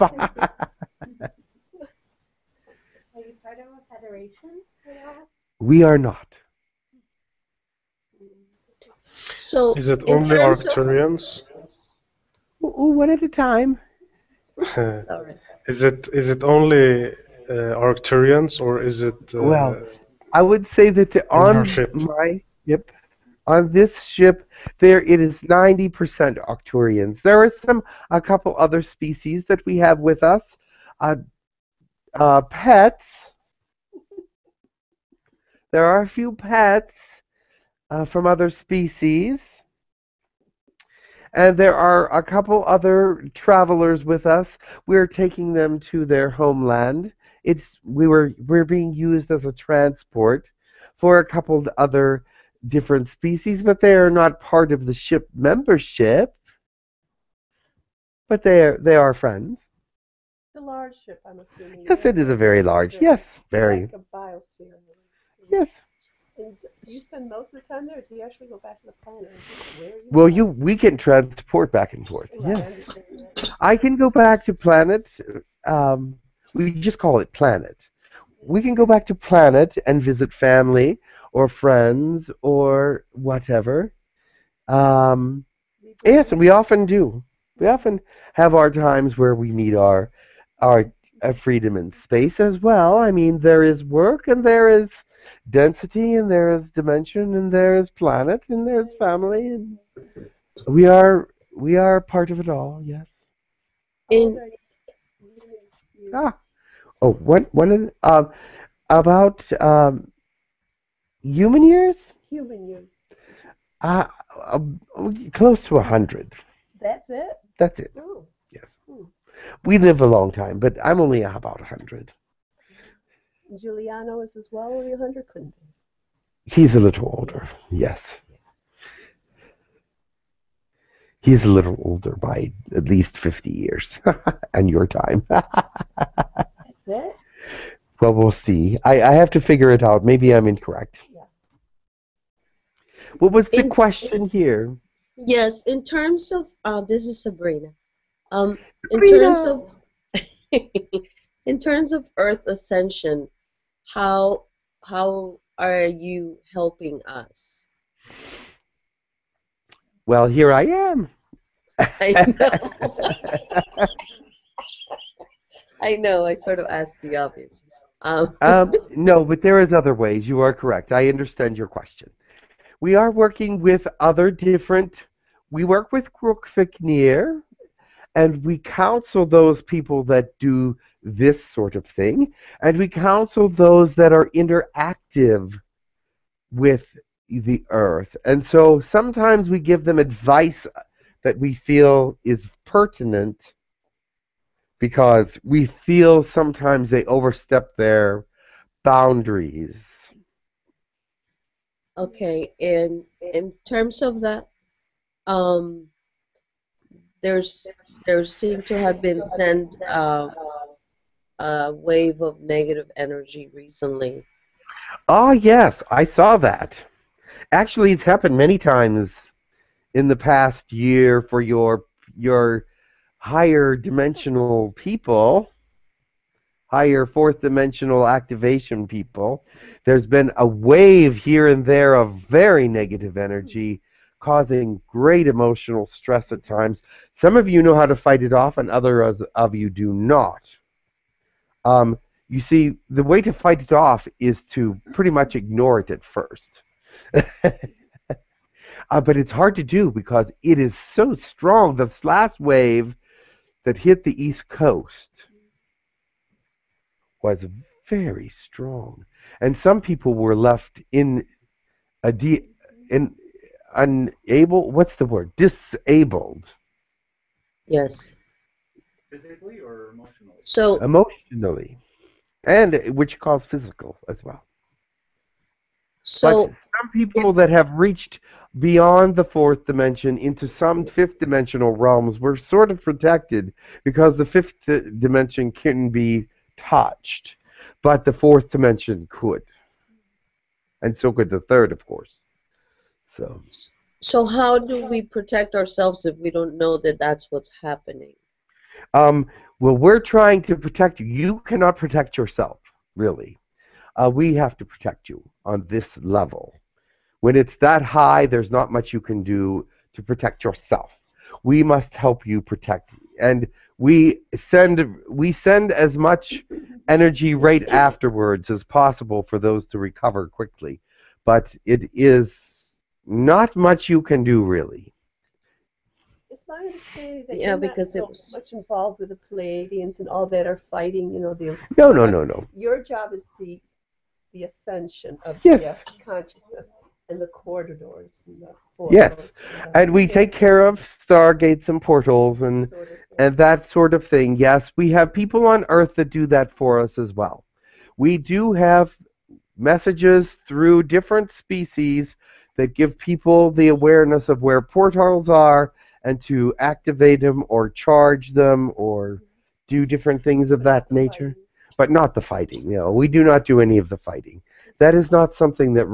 part of a federation? We are not. So is it only Arcturians? Ooh, one at a time. Is it only Arcturians, or is it? Well, I would say that on my ship, on this ship, there it is 90% Arcturians. There are a couple other species that we have with us, pets. There are a few pets from other species. And there are a couple other travelers with us. We're taking them to their homeland. We're being used as a transport for a couple other different species, but they are not part of the ship membership. But they are friends. It's a large ship, I'm assuming. Yes, it is a very large. Yes, very. Like a biosphere. Yes. And do you spend most of the time there, or do you actually go back to the planet? Well, we can transport back and forth. Yeah, yes. I can go back to planets. We just call it planet. We can go back to planet and visit family or friends or whatever. Yes, and we often do. We often have our times where we need our freedom in space as well. I mean, there is work and there is density, and there is dimension, and there is planet, and there is family, and we are part of it all. Yes. About human years. Human years. Close to 100. That's it. That's it. Oh. Yes. Ooh. We live a long time, but I'm only about 100. Juliano is as well, or 100 couldn't be? He's a little older, yes. He's a little older by at least 50 years, and your time. That's it? Well, we'll see. I have to figure it out. Maybe I'm incorrect. Yeah. What was the question here? Yes, in terms of... this is Sabrina. In terms of Earth Ascension, how are you helping us? Well, here I am. I know. I know. I sort of asked the obvious. No, but there is other ways. You are correct. I understand your question. We are working with other different... We work with Girk Fitneer, and we counsel those people that do this sort of thing, and we counsel those that are interactive with the Earth. And so sometimes we give them advice that we feel is pertinent, because we feel sometimes they overstep their boundaries. Okay, and in terms of that, there seem to have been sent a wave of negative energy recently. Oh, yes, I saw that. Actually, it's happened many times in the past year for your higher dimensional people, higher fourth dimensional activation people. There's been a wave here and there of very negative energy, causing great emotional stress at times. Some of you know how to fight it off, and others of you do not. You see, the way to fight it off is to pretty much ignore it at first. But it's hard to do, because it is so strong. This last wave that hit the East Coast was very strong. And some people were left disabled. Yes. Physically or emotionally? So emotionally. And which cause physical as well. So but some people that have reached beyond the fourth dimension into some fifth dimensional realms were sort of protected because the fifth dimension couldn't be touched, but the fourth dimension could. And so could the third, of course. So how do we protect ourselves if we don't know that that's what's happening? Well, we're trying to protect you. You cannot protect yourself, really. We have to protect you on this level. When it's that high, there's not much you can do to protect yourself. We must help you protect. And we send as much energy right afterwards as possible for those to recover quickly. But it is not much you can do, really. It's my understanding that you're not so much involved with the Pleiadians and all that are fighting, you know, the... No. Your job is the ascension of the consciousness and the corridors. And the corridors. Yes, and we take care of stargates and portals and that sort of thing. Yes, we have people on Earth that do that for us as well. We do have messages through different species that give people the awareness of where portals are and to activate them or charge them or do different things of that nature. But not the fighting. You know, we do not do any of the fighting. That is not something that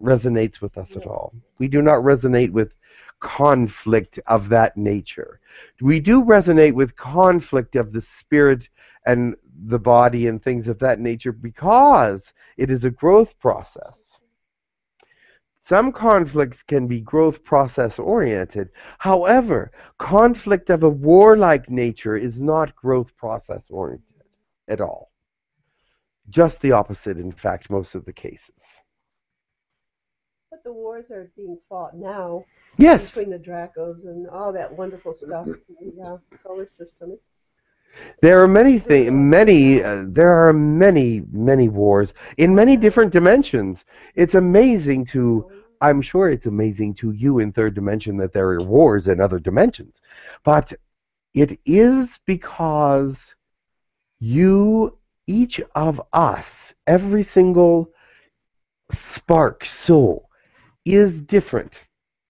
resonates with us at all. We do not resonate with conflict of that nature. We do resonate with conflict of the spirit and the body and things of that nature because it is a growth process. Some conflicts can be growth process oriented. However, conflict of a warlike nature is not growth process oriented at all. Just the opposite, in fact, most of the cases. But the wars are being fought now. Yes. Between the Dracos and all that wonderful stuff in the solar system. There are many wars in many different dimensions. It's amazing to, I'm sure it's amazing to you in third dimension that there are wars in other dimensions. But it is because you, each of us, every single spark soul is different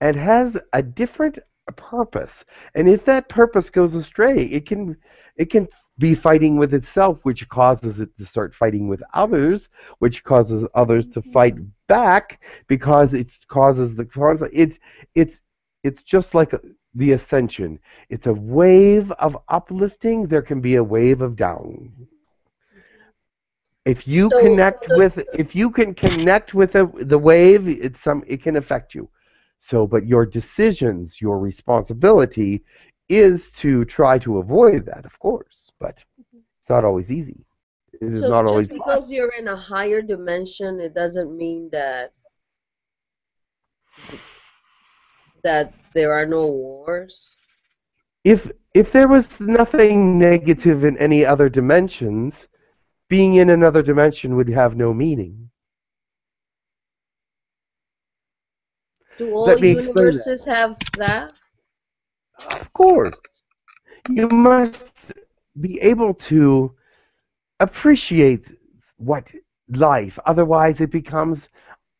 and has a different purpose. And if that purpose goes astray, it can be fighting with itself, which causes it to start fighting with others, which causes others to fight back because it causes the conflict. It's just like the ascension. It's a wave of uplifting. There can be a wave of down. If you can connect with the wave, it can affect you. So, but your decisions, your responsibility is to try to avoid that, of course. But it's not always easy. It is not always possible. So just because you're in a higher dimension, it doesn't mean that there are no wars? If there was nothing negative in any other dimensions, being in another dimension would have no meaning. Do all universes have that? Of course. You must be able to appreciate what life, otherwise it becomes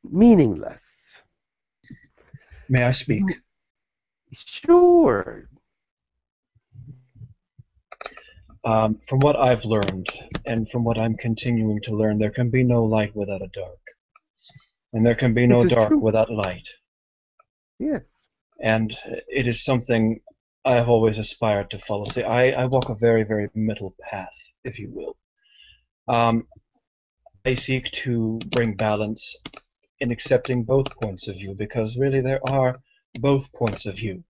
meaningless. May I speak? Sure. From what I've learned, and from what I'm continuing to learn, there can be no light without a dark. And there can be no dark without light. Yes. And it is something I have always aspired to follow. See, I walk a very, very middle path, if you will. I seek to bring balance in accepting both points of view, because really there are both points of view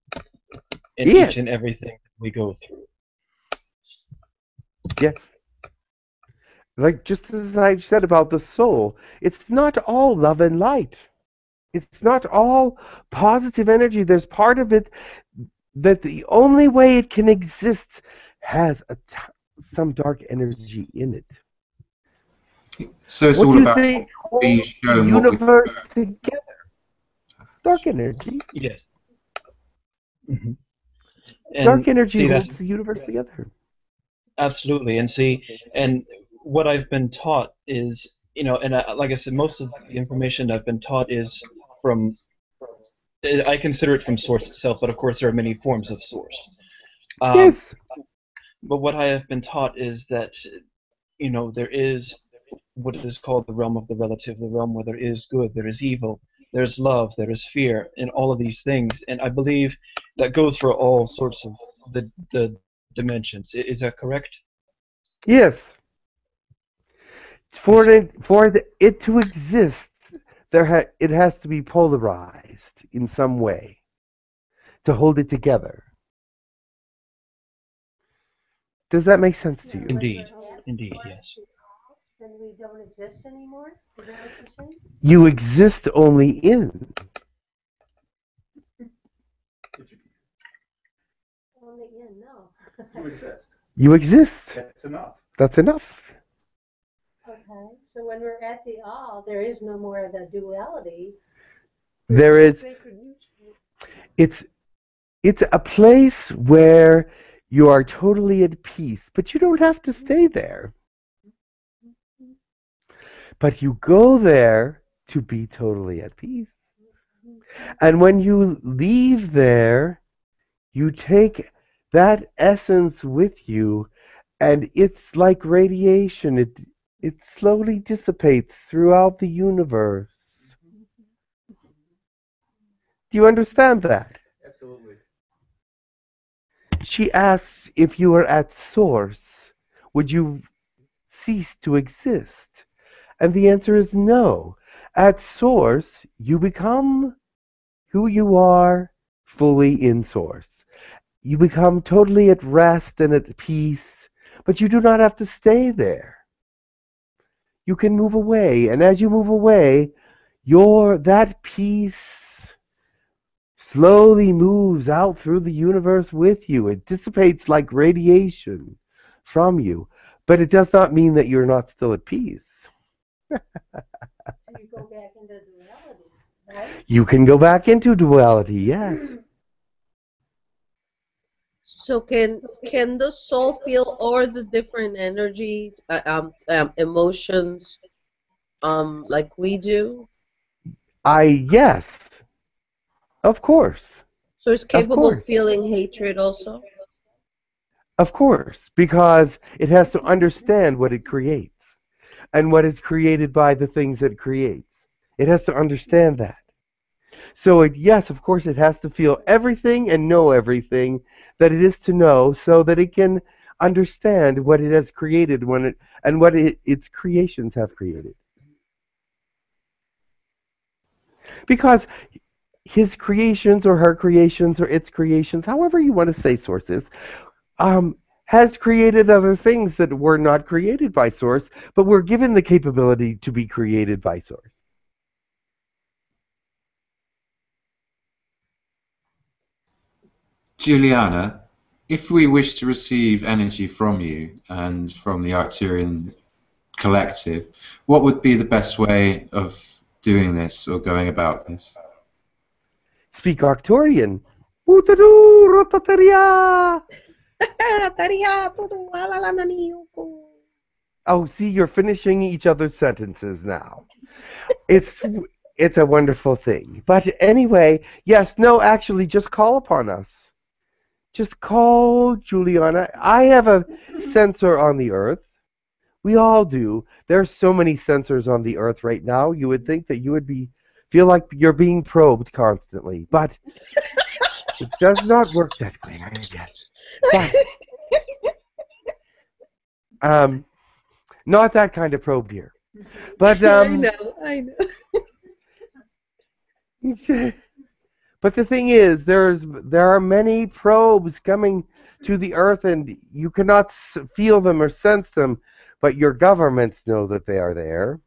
in each and everything we go through. Yes. Like, just as I've said about the soul, it's not all love and light. It's not all positive energy. There's part of it that the only way it can exist has some dark energy in it. So it's all about being shown the universe together. Dark energy. Yes. Mm-hmm. Dark energy holds the universe together. Absolutely, and see, and what I've been taught is, you know, and like I said, most of the information I've been taught is from, I consider it from source itself, but of course there are many forms of source. Yes. But what I have been taught is that, you know, there is what is called the realm of the relative, the realm where there is good, there is evil, there is love, there is fear, and all of these things. And I believe that goes for all sorts of the dimensions. Is that correct? Yes. For it to exist, it has to be polarized in some way to hold it together. Does that make sense to you? Indeed. Indeed, yes. Then we don't exist anymore? Is that what you're saying? You exist only in. Only in, no. You exist. You exist. That's enough. That's enough. Okay, so when we're at the all, there is no more of the duality. There is. It's a place where you are totally at peace, but you don't have to stay there. But you go there to be totally at peace. And when you leave there, you take that essence with you, and it's like radiation. It slowly dissipates throughout the universe. Do you understand that? Absolutely. She asks, if you were at source, would you cease to exist? And the answer is no. At source, you become who you are fully in source. You become totally at rest and at peace, but you do not have to stay there. You can move away, and as you move away, that peace slowly moves out through the universe with you. It dissipates like radiation from you, but it does not mean that you're not still at peace. You go back into duality, right? You can go back into duality, yes. So can the soul feel all the different energies, emotions, like we do? Yes, of course. So it's capable of feeling hatred also? Of course, because it has to understand what it creates. And what is created by the things that it creates. It has to understand that. So, yes, of course, it has to feel everything and know everything that it is to know so that it can understand what it has created and what its creations have created. Because his creations or her creations or its creations, however you want to say sources, has created other things that were not created by Source, but were given the capability to be created by Source. Juliana, if we wish to receive energy from you and from the Arcturian collective, what would be the best way of doing this or going about this? Speak Arcturian. Oh, see, you're finishing each other's sentences now. It's a wonderful thing. But anyway, yes, no, actually, just call upon us. Just call Juliana. I have a sensor on the earth. We all do. There are so many sensors on the earth right now. You would think that you would feel like you're being probed constantly, but it does not work that way, I guess. But, not that kind of probe here. But I know. But the thing is, there are many probes coming to the earth, and you cannot feel them or sense them, but your governments know that they are there,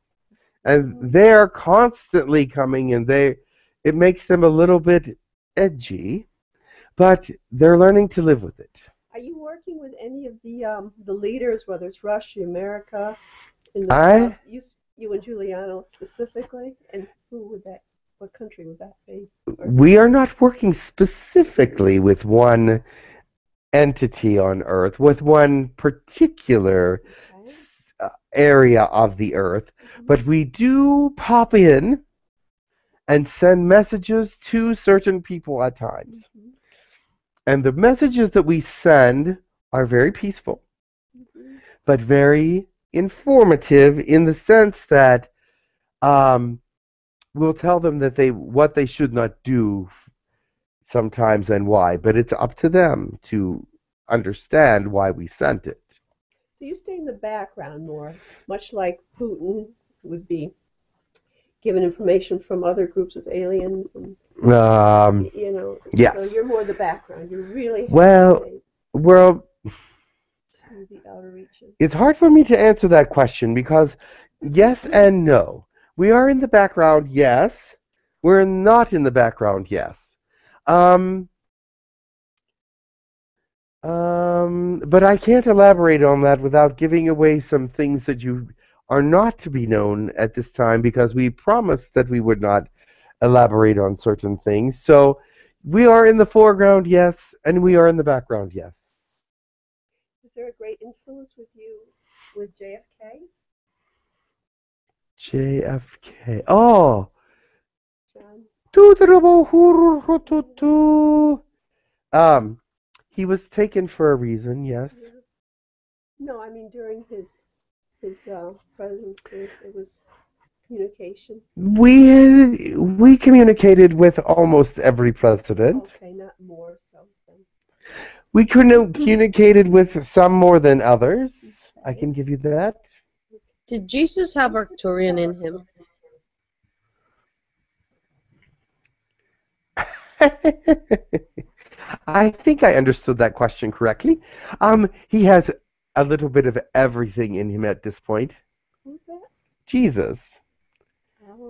and they are constantly coming, and it makes them a little bit edgy. But they're learning to live with it. Are you working with any of the leaders, whether it's Russia, America, in the South, you and Juliano specifically? And what country would that be? We are not working specifically with one entity on Earth, with one particular area of the Earth, but we do pop in and send messages to certain people at times. Mm-hmm. And the messages that we send are very peaceful, mm-hmm. but very informative in the sense that we'll tell them that what they should not do sometimes and why, but it's up to them to understand why we sent it. So you stay in the background more, much like Putin would be given information from other groups of aliens. And, you know, yes. So you're more the background. You're really well. The outer reaches. It's hard for me to answer that question because yes and no. We are in the background, yes. We're not in the background, yes. But I can't elaborate on that without giving away some things that you are not to be known at this time because we promised that we would not elaborate on certain things. So we are in the foreground, yes, and we are in the background, yes. Is there a great influence with you with JFK? JFK. Oh. He was taken for a reason, yes. No, I mean during his presidency, it was communication. We communicated with almost every president. Okay, not more so. We communicated with some more than others. Okay. I can give you that. Did Jesus have Arcturian in him? I think I understood that question correctly. He has a little bit of everything in him at this point. Who's that? Jesus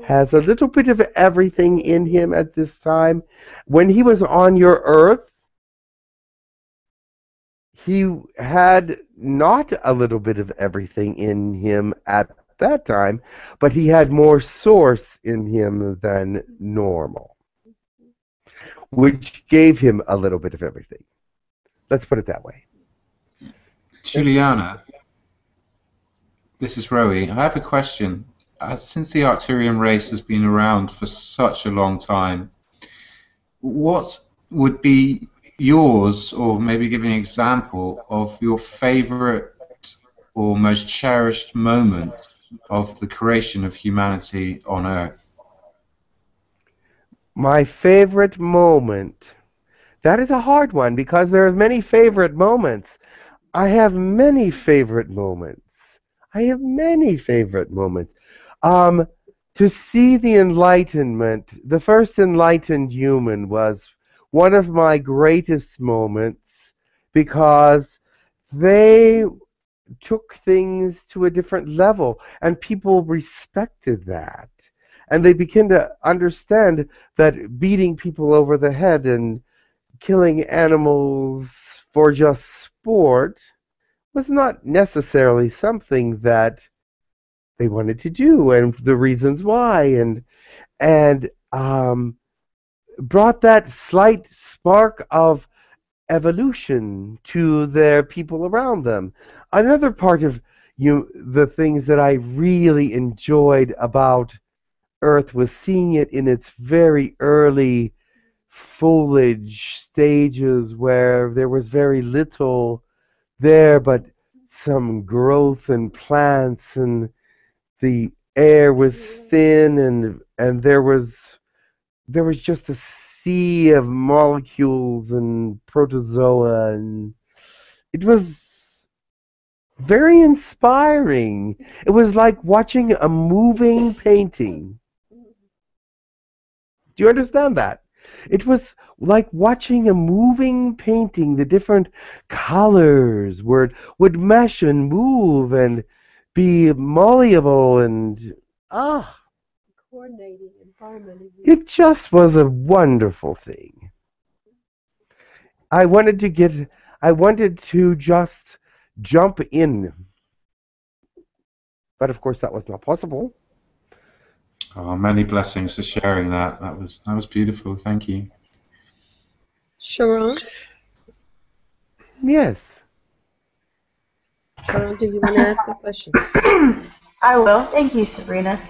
has a little bit of everything in him at this time. When he was on your earth, he had not a little bit of everything in him at that time, but he had more source in him than normal, which gave him a little bit of everything. Let's put it that way. Juliana, this is Rowie. I have a question. Since the Arcturian race has been around for such a long time, what would be yours, or maybe give an example, of your favorite or most cherished moment of the creation of humanity on Earth? My favorite moment. That is a hard one because there are many favorite moments. I have many favorite moments. I have many favorite moments. To see the enlightenment, the first enlightened human was one of my greatest moments because they took things to a different level and people respected that. And they begin to understand that beating people over the head and killing animals for just sport was not necessarily something that they wanted to do, and the reasons why, and brought that slight spark of evolution to their people around them. Another part of the things that I really enjoyed about Earth was seeing it in its very early foliage stages where there was very little there but some growth and plants, and the air was thin, and there was just a sea of molecules and protozoa, and it was very inspiring. It was like watching a moving painting. Do you understand that? It was like watching a moving painting. The different colors would mesh and move and be malleable and coordinating and harmony. It just was a wonderful thing. I wanted to just jump in, but of course that was not possible. Oh, many blessings for sharing that. That was beautiful. Thank you, Sharon. Yes. Sharon, do you want to ask a question? I will. Thank you, Sabrina.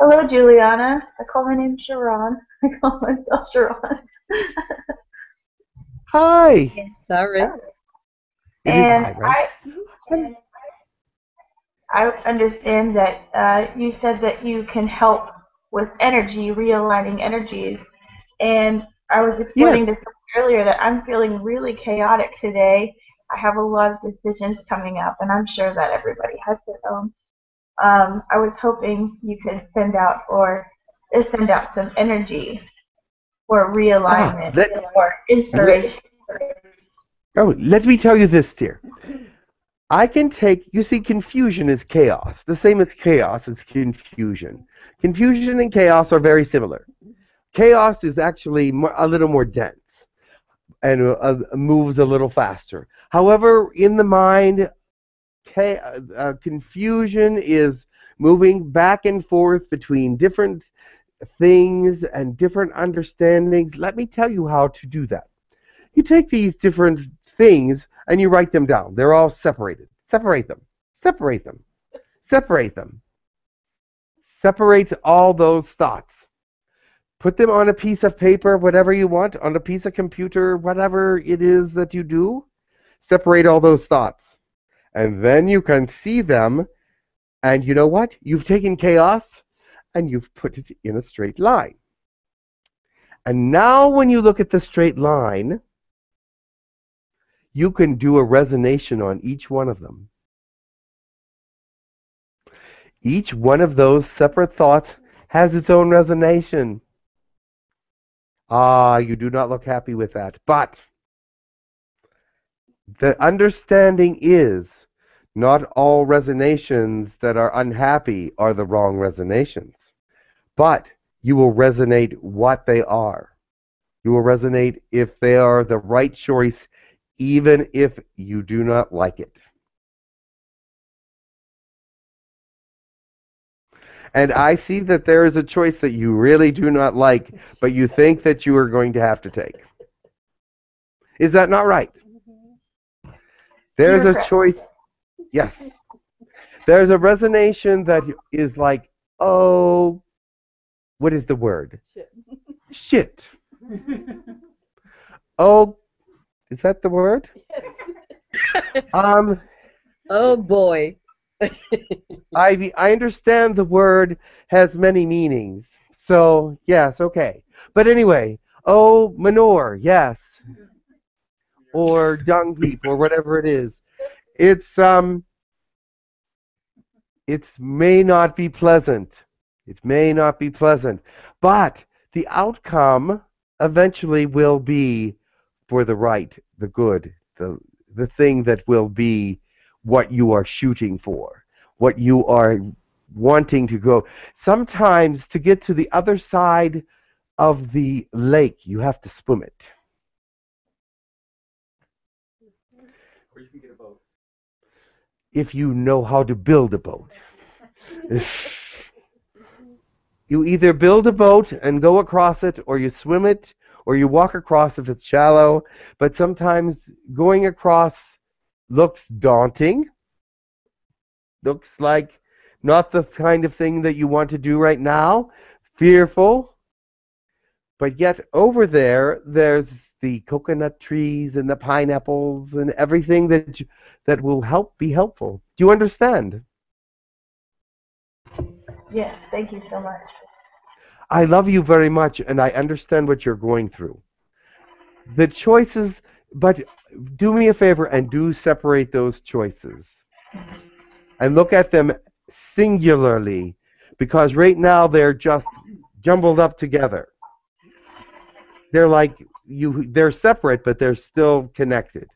Hello, Juliana. I call my name Sharon. I call myself Sharon. Hi. Sorry. And died, right? I understand that you said that you can help with energy, realigning energies. And I was explaining this earlier that I'm feeling really chaotic today. I have a lot of decisions coming up, and I'm sure that everybody has their own. I was hoping you could send out some energy for realignment or inspiration. Let me tell you this, dear. I can take, you see, confusion is chaos. The same as chaos is confusion. Confusion and chaos are very similar. Chaos is actually a little more dense and moves a little faster. However, in the mind, confusion is moving back and forth between different things and different understandings. Let me tell you how to do that. You take these different things and you write them down. They're all separated. Separate them. Separate them. Separate them. Separate all those thoughts. Put them on a piece of paper, whatever you want, on a piece of computer, whatever it is that you do. Separate all those thoughts. And then you can see them, and you know what? You've taken chaos, and you've put it in a straight line. And now when you look at the straight line, you can do a resonation on each one of them. Each one of those separate thoughts has its own resonation. Ah, you do not look happy with that. But the understanding is not all resonations that are unhappy are the wrong resonations. But you will resonate what they are. You will resonate if they are the right choice, even if you do not like it. And I see that there is a choice that you really do not like, but you think that you are going to have to take. Is that not right? There's a choice. Yes. There's a resonation that is like, oh, what is the word? Shit. Oh, is that the word? Oh, boy. I understand the word has many meanings. So, yes, okay. But anyway, oh, manure, yes. Or dung heap, or whatever it is. It may not be pleasant. It may not be pleasant. But the outcome eventually will be for the right, the good, the thing that will be what you are shooting for, what you are wanting to go. Sometimes to get to the other side of the lake, you have to swim it. Or you can get a boat. If you know how to build a boat. You either build a boat and go across it, or you swim it, or you walk across if it's shallow. But sometimes going across looks daunting, looks like not the kind of thing that you want to do right now, fearful. But yet over there, there's the coconut trees and the pineapples and everything that will be helpful. Do you understand? Yes, thank you so much. I love you very much, and I understand what you're going through. The choices, but do me a favor and do separate those choices. And look at them singularly, because right now they're just jumbled up together. They're like, they're separate, but they're still connected.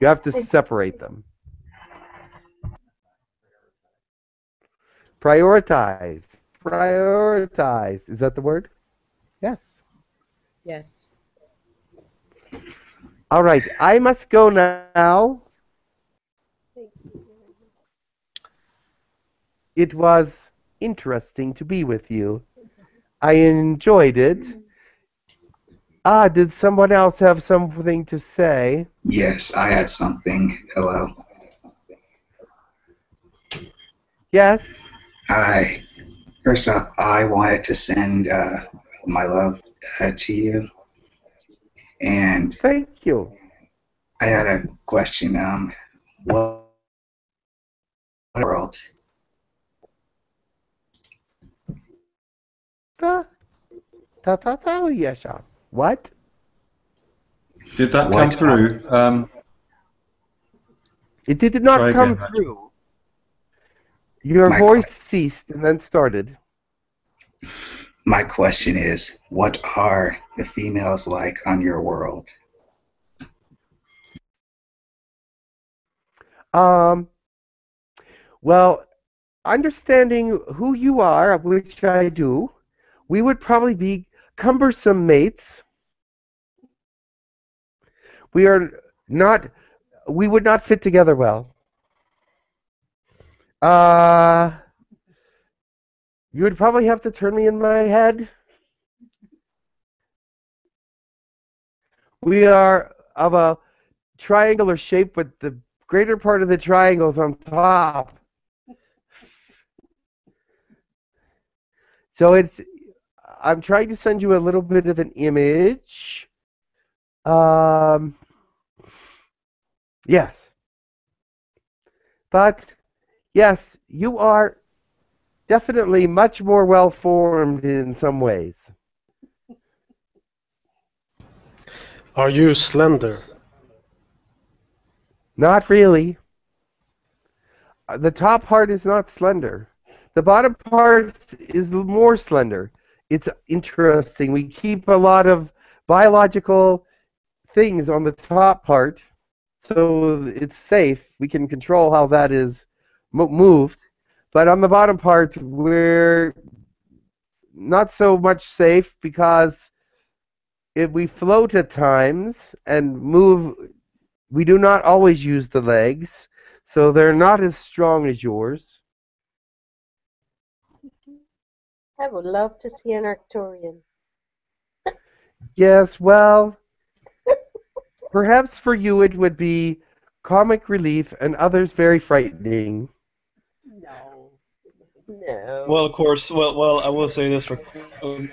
You have to separate them. Prioritize. Prioritize. Is that the word? Yes. Yes. All right. I must go now. It was interesting to be with you. I enjoyed it. Ah, did someone else have something to say? Yes, I had something. Hello. Yes? Hi. First up, I wanted to send my love to you. And thank you. I had a question. What world? What? Did that come through? It did not come through. Your voice ceased and then started. My question is, what are the females like on your world? Well, understanding who you are, of which I do, we would probably be cumbersome mates. We would not fit together well. You would probably have to turn me in my head. We are of a triangular shape with the greater part of the triangles on top. So it's, I'm trying to send you a little bit of an image. Yes. But, yes, you are definitely much more well-formed in some ways. Are you slender? Not really. The top part is not slender. The bottom part is more slender. It's interesting. We keep a lot of biological things on the top part, so it's safe. We can control how that is moved. But on the bottom part, we're not so much safe because if we float at times and move, we do not always use the legs, so they're not as strong as yours. I would love to see an Arcturian. Yes, well, perhaps for you it would be comic relief and others very frightening. No. No. Well, of course, well, I will say this, I'm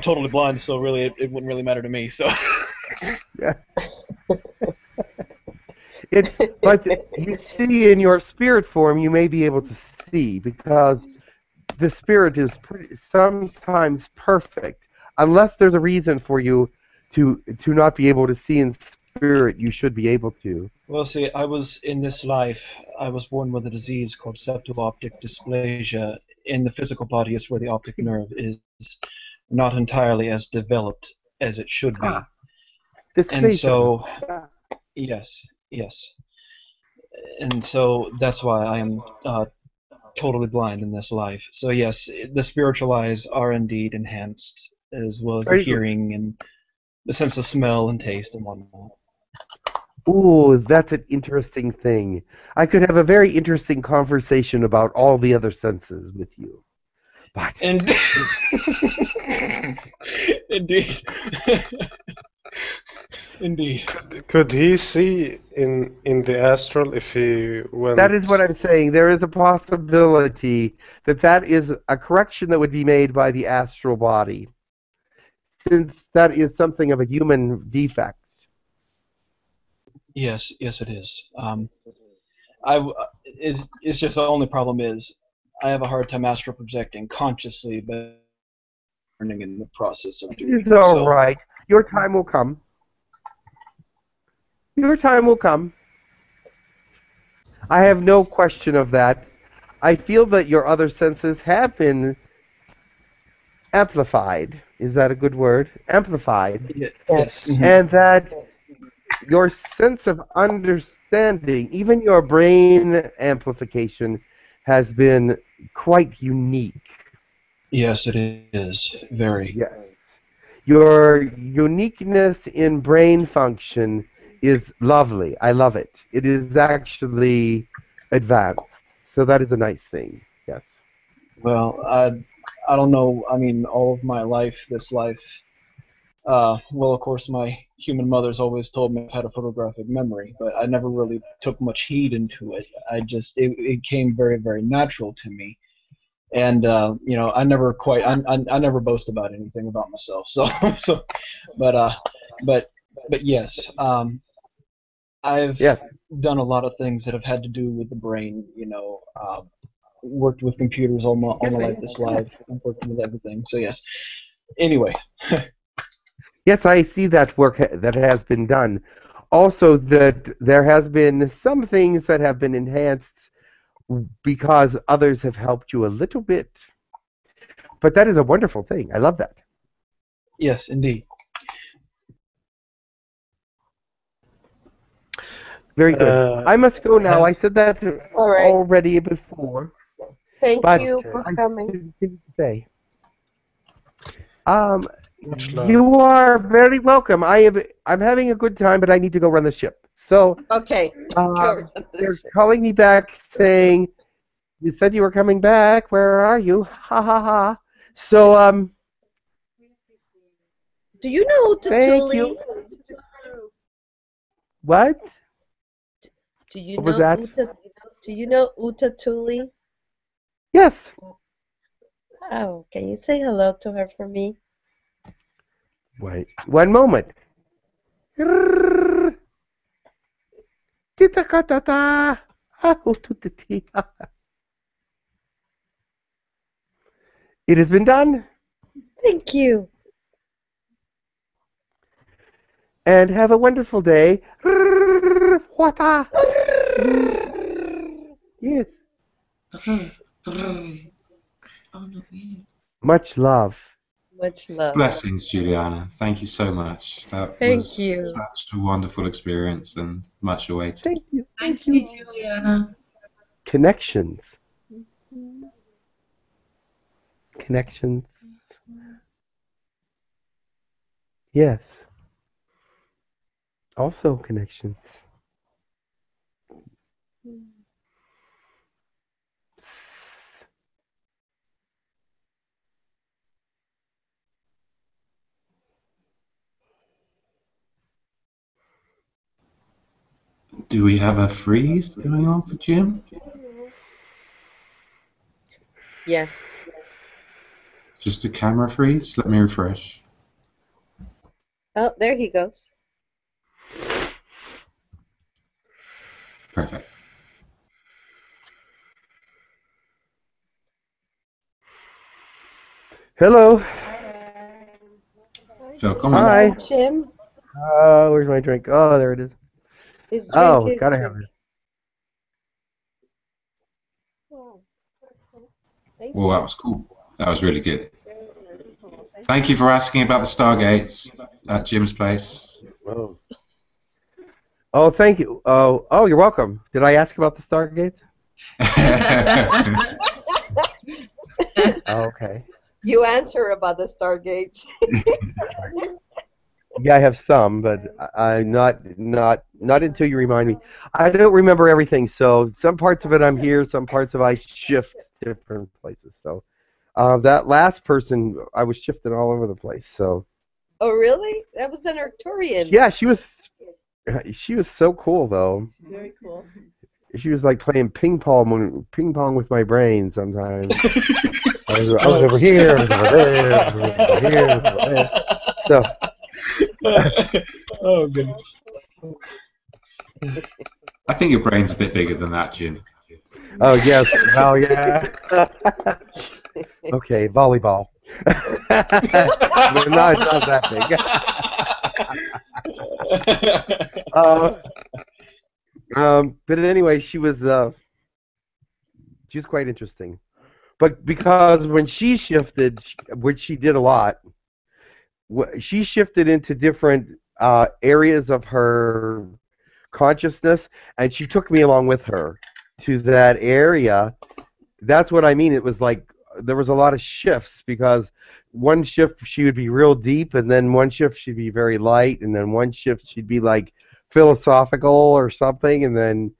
totally blind, so really it wouldn't really matter to me, so. Yeah. But you see in your spirit form, you may be able to see because the spirit is sometimes perfect. Unless there's a reason for you to not be able to see in spirit, you should be able to. Well, see, I was in this life. I was born with a disease called septo-optic dysplasia. In the physical body is where the optic nerve is not entirely as developed as it should be. And so, yes. And so that's why I am totally blind in this life. So yes, the spiritual eyes are indeed enhanced, as well as the hearing and the sense of smell and taste and whatnot. Ooh, that's an interesting thing. I could have a very interesting conversation about all the other senses with you. But indeed. Indeed. Could he see in the astral if he went? That is what I'm saying. There is a possibility that is a correction that would be made by the astral body, since that is something of a human defect. Yes, yes, it is. It's just the only problem is I have a hard time astral projecting consciously, but learning in the process of doing it. It's all right. Your time will come. Your time will come. I have no question of that. I feel that your other senses have been amplified. Is that a good word? Amplified. Yes. And that your sense of understanding, even your brain amplification, has been quite unique. Yes, it is. Very. Yes. Your uniqueness in brain function is lovely. I love it. It is actually advanced. So that is a nice thing. Yes. Well, I don't know. I mean, all of my life, this life, Well, of course, my human mother's always told me I've had a photographic memory, but I never really took much heed into it. I just, it came very, very natural to me. And you know, I never boast about anything about myself. So, but yes, I've done a lot of things that have had to do with the brain. You know, worked with computers all my life. This life, I've worked with everything. So yes. Anyway. Yes, I see that work that has been done. Also, that there has been some things that have been enhanced because others have helped you a little bit. But that is a wonderful thing. I love that. Yes, indeed. Very good. I must go now. I said that already before. Thank you for coming. You are very welcome. I'm having a good time, but I need to go run the ship. So okay, they're calling me back saying, "You said you were coming back. Where are you?" Ha ha ha. So do you know Uta Tuli? What? Do you know Uta Tuli? Yes. Oh, can you say hello to her for me? Wait, one moment. It has been done. Thank you. And have a wonderful day. Yes. Much love. Much love. Blessings, Juliana. Thank you so much. That was such a wonderful experience and much awaited. Thank you. Thank you, Juliana. Connections. Mm-hmm. Connections. Mm-hmm. Yes. Also connections. Mm. Do we have a freeze going on for Jim? Yes. Just a camera freeze? Let me refresh. Oh, there he goes. Perfect. Hello. Hi. Jim. Where's my drink? Oh, there it is. Oh, gotta have it. Well, that was cool. That was really good. Thank you for asking about the Stargates at Jim's place. Whoa. Oh, thank you. Oh, you're welcome. Did I ask about the Stargates? Okay. You answer about the Stargates. Yeah, I have some, but I'm not until you remind me. I don't remember everything, so some parts of it I'm here, some parts of I shift different places. So that last person, I was shifted all over the place. So. Oh, really? That was an Arcturian. Yeah, she was so cool though. Very cool. She was like playing ping pong with my brain sometimes. I was over here, over there. So. Oh, goodness. I think your brain's a bit bigger than that, Jim. Oh, yes. Oh, yeah. Okay, volleyball. But no, it's not that big. But anyway, she was quite interesting. But because when she shifted, which she did a lot, she shifted into different areas of her consciousness, and she took me along with her to that area. That's what I mean. It was like there was a lot of shifts, because one shift she would be real deep, and then one shift she'd be very light, and then one shift she'd be like philosophical or something, and then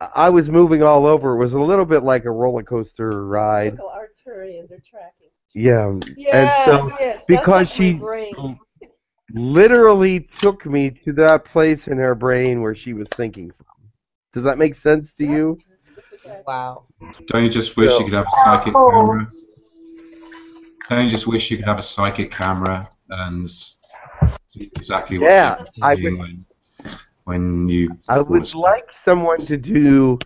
I was moving all over. It was a little bit like a roller coaster ride. Arcturians are tracking. Yeah, and so because like she literally took me to that place in her brain where she was thinking from. Does that make sense to you? Wow. Don't you just wish you could have a psychic camera? Don't you just wish you could have a psychic camera and see exactly what you're doing when you... I would like someone to do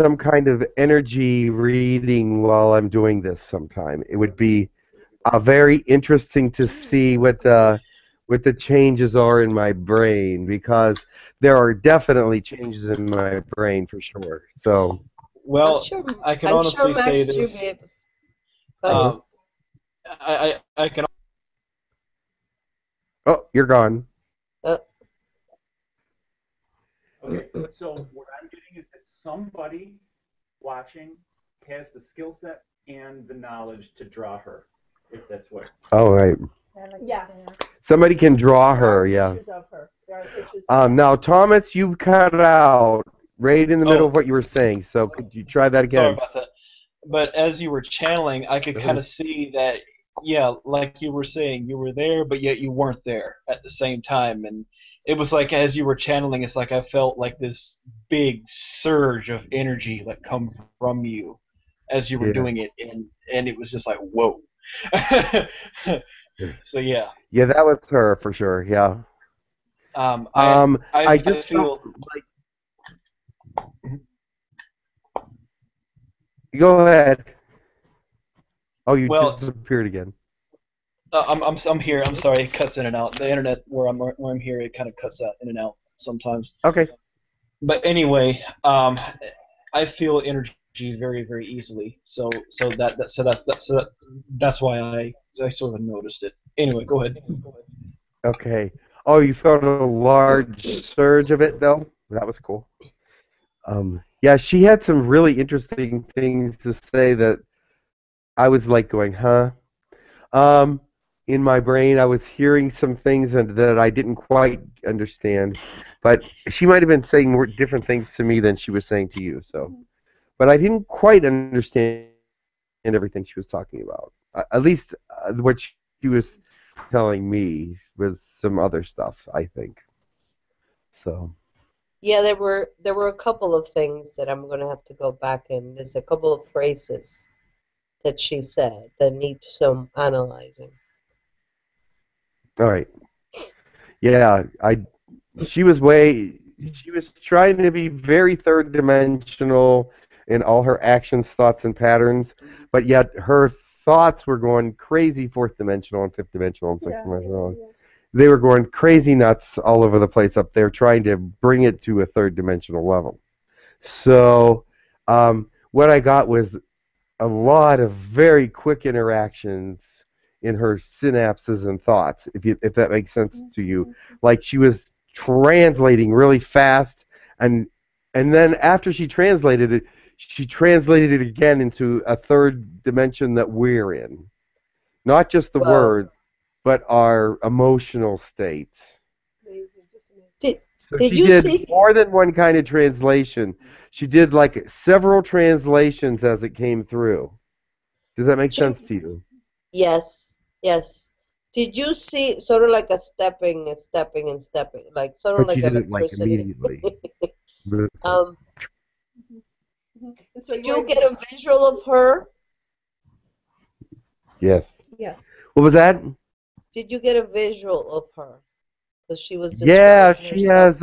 some kind of energy reading while I'm doing this sometime. It would be very interesting to see what the changes are in my brain, because there are definitely changes in my brain for sure. So, well, I can honestly say this. I can. Oh, you're gone. Okay, so what I'm getting is that somebody watching has the skill set and the knowledge to draw her, if that's what. Oh, right. Yeah. Somebody can draw her, yeah. Now, Thomas, you cut out right in the middle of what you were saying, so could you try that again? Sorry about that. But as you were channeling, I could kind of see that, yeah, like you were saying, you were there, but yet you weren't there at the same time. And it was like as you were channeling, it's like I felt like this big surge of energy like come from you as you were doing it, and it was just like, whoa. So yeah. Yeah, that was her for sure. Yeah. I just feel like. Go ahead. Oh, you disappeared again. I'm here. I'm sorry. It cuts in and out. The internet where I'm here, it kind of cuts out in and out sometimes. Okay. But anyway, I feel energy very, very easily. So that's why I sort of noticed it. Anyway, go ahead. Okay. Oh, you felt a large surge of it, though? That was cool. Yeah, she had some really interesting things to say that I was like going, huh? In my brain, I was hearing some things that I didn't quite understand. But she might have been saying more different things to me than she was saying to you. So, but I didn't quite understand everything she was talking about. At least what she was telling me was some other stuff, I think. So. Yeah, there were a couple of things that I'm going to have to go back in. There's a couple of phrases that she said that need some analyzing. All right. Yeah, she was trying to be very third dimensional in all her actions, thoughts, and patterns, but yet her thoughts were going crazy fourth dimensional and fifth dimensional and sixth dimensional. Yeah. They were going crazy nuts all over the place up there trying to bring it to a third dimensional level. So what I got was a lot of very quick interactions in her synapses and thoughts, if that makes sense to you. Like she was translating really fast, and then after she translated it, she translated it again into a third dimension that we're in. Not just the words, but our emotional states. So she did more than one kind of translation. She did like several translations as it came through. Does that make sense to you? Yes, yes. Did you see sort of like a stepping and stepping and stepping, like sort of like electricity? Like immediately. Did you get a visual of her? Yes. Yeah. What was that? Did you get a visual of her? Because she was. Yeah, she has.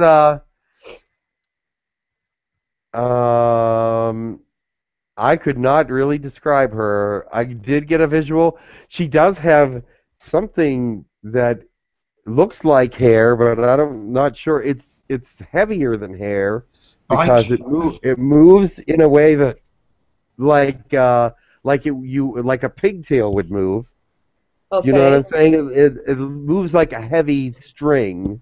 I could not really describe her. I did get a visual. She does have something that looks like hair, but I'm not sure. It's heavier than hair because it moves in a way that, like a pigtail would move. Okay. You know what I'm saying? It moves like a heavy string,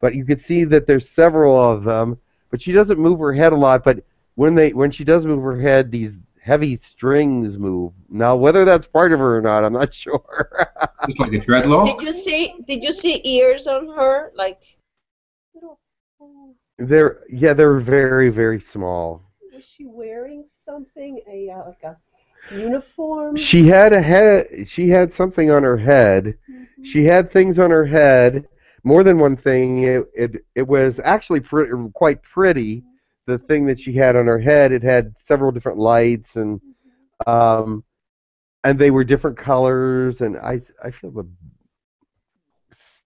but you can see that there's several of them. But she doesn't move her head a lot. But when she does move her head, these heavy strings move. Now, whether that's part of her or not, I'm not sure. It's like a dreadlock. Did you see ears on her? Like they're very, very small. Was she wearing something? Like a uniform? She had something on her head. Mm-hmm. She had things on her head, more than one thing. It was actually quite pretty. The thing that she had on her head, it had several different lights, and they were different colors. And I feel the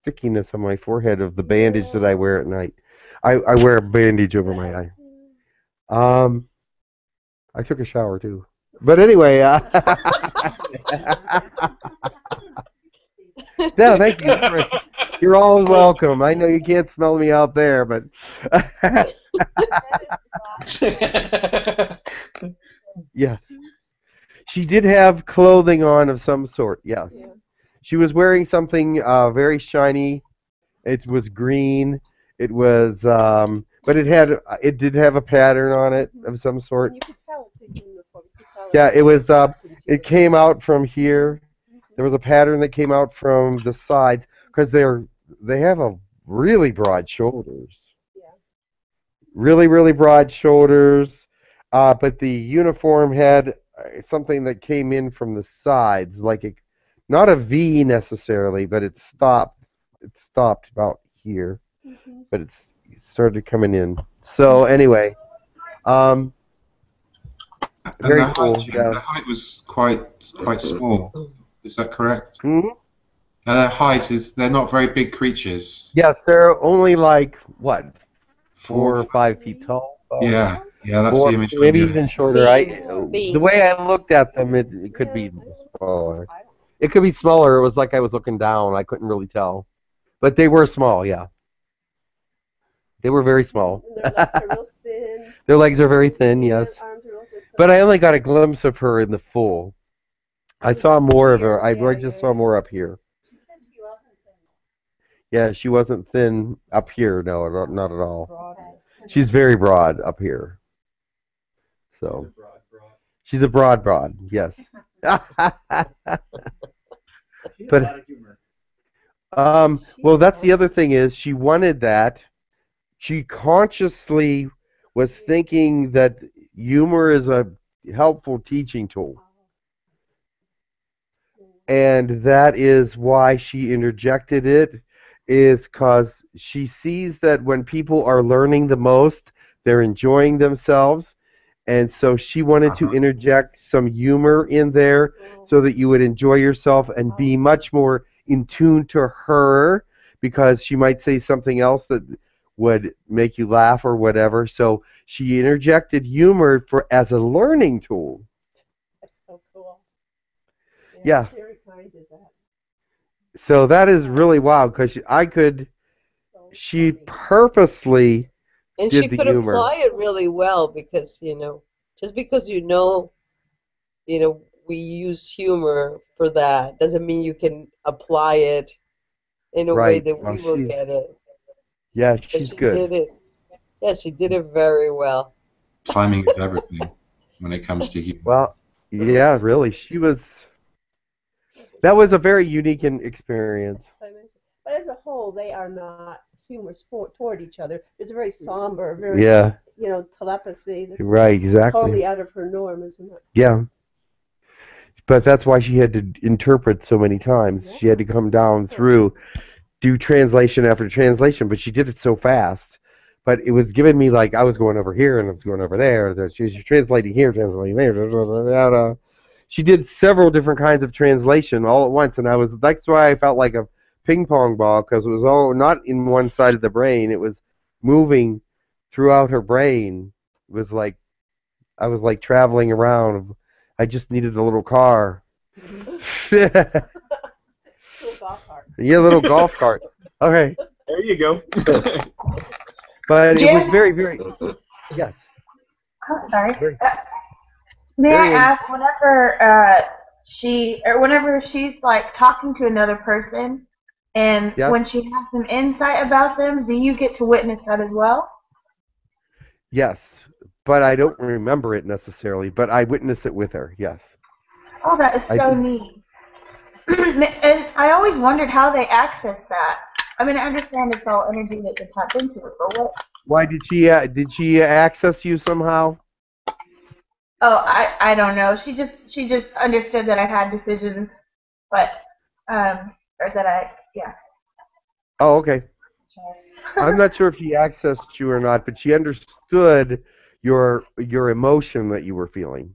stickiness on my forehead of the bandage that I wear at night. I wear a bandage over my eye. I took a shower too. But anyway, no, thank you. You're all welcome. I know you can't smell me out there, but yeah, she did have clothing on of some sort. Yes, she was wearing something very shiny. It was green. It was, but it did have a pattern on it of some sort. Yeah, it was. It came out from here. There was a pattern that came out from the sides because they have a really broad shoulders. Yeah. Really, really broad shoulders. But the uniform had something that came in from the sides, like not a V necessarily, but it stopped. It stopped about here, but it started coming in. So anyway. Very and the, cool, height, yeah. The height was quite small. Is that correct? Mm-hmm. And their height is—they're not very big creatures. Yes, they're only like what, 4 or 5 feet tall. Yeah, yeah, that's the image. Maybe even shorter. The way I looked at them, it could be smaller. It could be smaller. It was like I was looking down. I couldn't really tell, but they were small. Yeah, they were very small. Their legs are real thin. Their legs are very thin. Yes. But I only got a glimpse of her in the full. I saw more of her. I just saw more up here. Yeah, she wasn't thin up here. No, not at all. She's very broad up here. So she's a broad. Yes. But well, that's the other thing is she wanted that. She consciously was thinking that. Humor is a helpful teaching tool, and that is why she interjected it, is because she sees that when people are learning the most, they're enjoying themselves, and so she wanted to interject some humor in there so that you would enjoy yourself and be much more in tune to her, because she might say something else that would make you laugh or whatever. So she interjected humor as a learning tool. That's so cool. Yeah. Very kind of that. So that is really wild because she purposely did the humor. And she could apply it really well because, you know, just because you know, we use humor for that doesn't mean you can apply it in a way that we will get it. Yeah, she's good. Did it. Yeah, she did it very well. Timing is everything when it comes to humor. Well, yeah, really. She was... That was a very unique experience. But as a whole, they are not humorous toward each other. It's very somber, very, you know, telepathy. That's right, exactly. Totally out of her norm, isn't it? Yeah. But that's why she had to interpret so many times. Yeah. She had to come down through, do translation after translation, but she did it so fast. But it was giving me, like, I was going over here and I was going over there. She was translating here, translating there. Blah, blah, blah, blah. She did several different kinds of translation all at once, and that's why I felt like a ping pong ball, because it was all not in one side of the brain. It was moving throughout her brain. It was like I was like traveling around. I just needed a little car. Little golf cart. Yeah, little golf cart. Okay. There you go. But Jim? It was very, very, yes. Oh, sorry. Very, may I ask, whenever she's like talking to another person, and when she has some insight about them, do you get to witness that as well? Yes, but I don't remember it necessarily. But I witness it with her. Yes. Oh, that is so neat. And I always wondered how they access that. I mean, I understand it's all energy that can tap into it, but what? Why did she access you somehow? Oh, I don't know. She just understood that I had decisions, but or that I Oh, okay. I'm not sure if she accessed you or not, but she understood your emotion that you were feeling.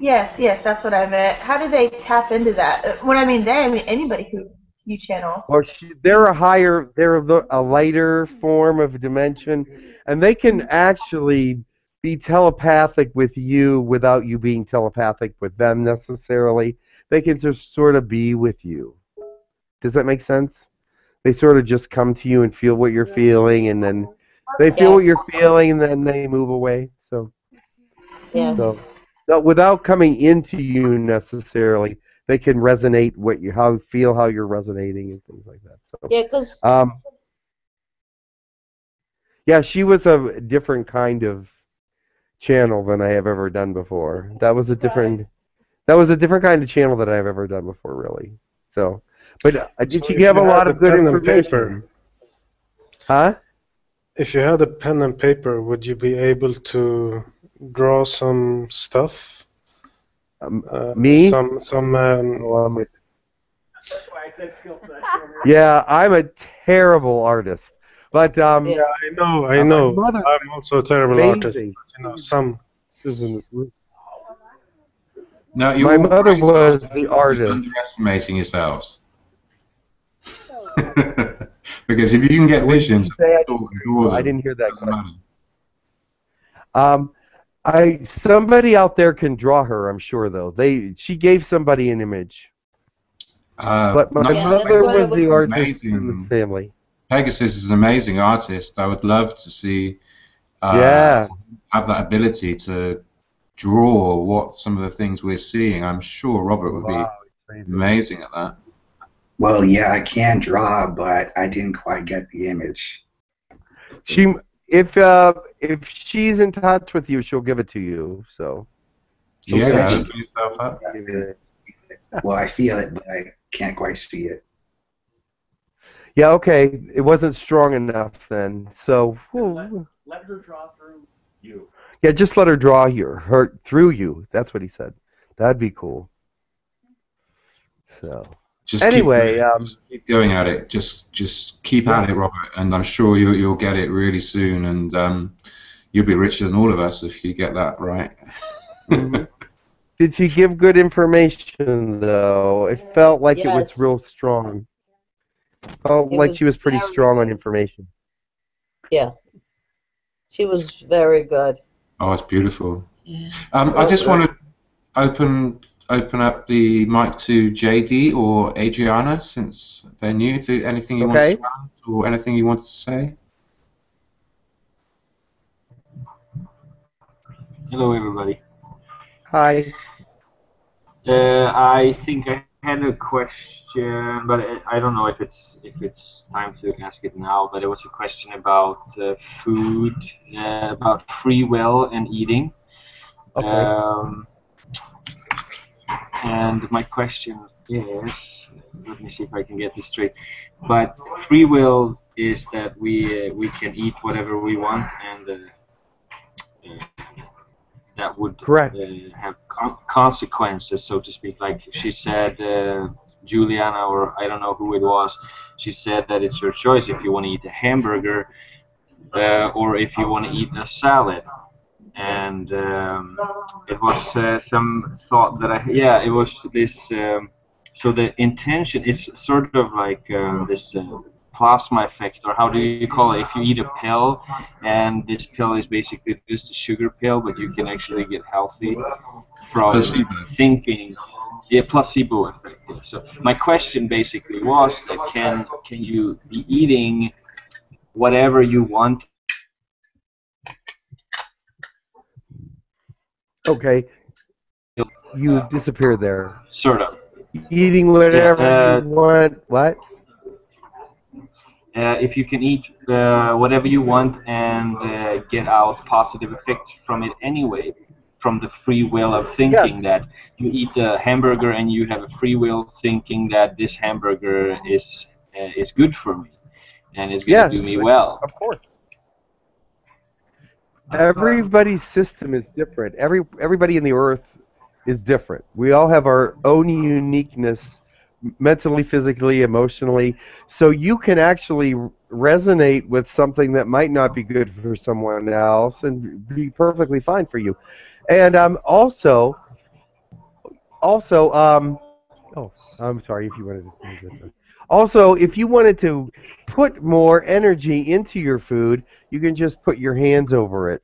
Yes, yes, that's what I meant. How do they tap into that? When I mean they, I mean anybody who you channel. Well, they're a higher, they're a lighter form of dimension, and they can actually be telepathic with you without you being telepathic with them necessarily. They can just sort of be with you. Does that make sense? They sort of just come to you and feel what you're feeling, and then they feel what you're feeling, and then they move away. So, so without coming into you necessarily, they can resonate what you how you're resonating and things like that. So, yeah, because yeah, she was a different kind of channel than I have ever done before. That was a different kind of channel that I've ever done before, really. So, but did she give a lot of good information? Huh? If you had a pen and paper, would you be able to draw some stuff? Me? That's why I said skill set. Yeah, I'm a terrible artist. But yeah, I know, I know. I'm also a terrible artist. But, you know, some. No, you my mother was the artist. Underestimating yourselves. Because if you can get visions, I didn't hear that question. Somebody out there can draw her, I'm sure. Though she gave somebody an image. But my mother was the artist in the family. Pegasus is an amazing artist. I would love to see. Have that ability to draw what some of the things we're seeing. I'm sure Robert would be amazing at that. Well, yeah, I can draw, but I didn't quite get the image. She, if she's in touch with you, she'll give it to you. So, well, I feel it, but I can't quite see it. Yeah, okay, it wasn't strong enough then. So let her draw through you. Yeah, just let her draw her through you. That's what he said. That'd be cool. So. Just anyway, keep going at it. Just keep at it, Robert, and I'm sure you'll get it really soon. And you'll be richer than all of us if you get that right. Did she give good information though? It felt like it was real strong. Felt like she was pretty strong on information. Yeah, she was very good. Oh, it's beautiful. Yeah. I just want to open up the mic to J.D. or Adriana, since they're new. If there's anything you want to add or anything you want to say. Hello, everybody. Hi. I think I had a question, but I don't know if it's time to ask it now. But it was a question about food, about free will and eating. Okay. And my question is, let me see if I can get this straight. But free will is that we can eat whatever we want, and that would have consequences, so to speak. Like she said, Juliana, or I don't know who it was, she said that it's your choice if you want to eat a hamburger or if you want to eat a salad. And it was some thought that it was this, so the intention, it's sort of like this plasma effect, or how do you call it, if you eat a pill, and this pill is basically just a sugar pill, but you can actually get healthy from thinking, placebo effect. So my question basically was that can you be eating whatever you want? Okay, you disappear there. Sort of. Eating whatever you want. What? If you can eat whatever you want and get out positive effects from it anyway, from the free will of thinking that you eat a hamburger and you have a free will thinking that this hamburger is good for me and it's going to do me well. Of course. Everybody's system is different. Everybody in the earth is different. We all have our own uniqueness mentally, physically, emotionally. So you can actually resonate with something that might not be good for someone else and be perfectly fine for you. And oh, I'm sorry if you wanted to say that. Also, if you wanted to put more energy into your food, you can just put your hands over it.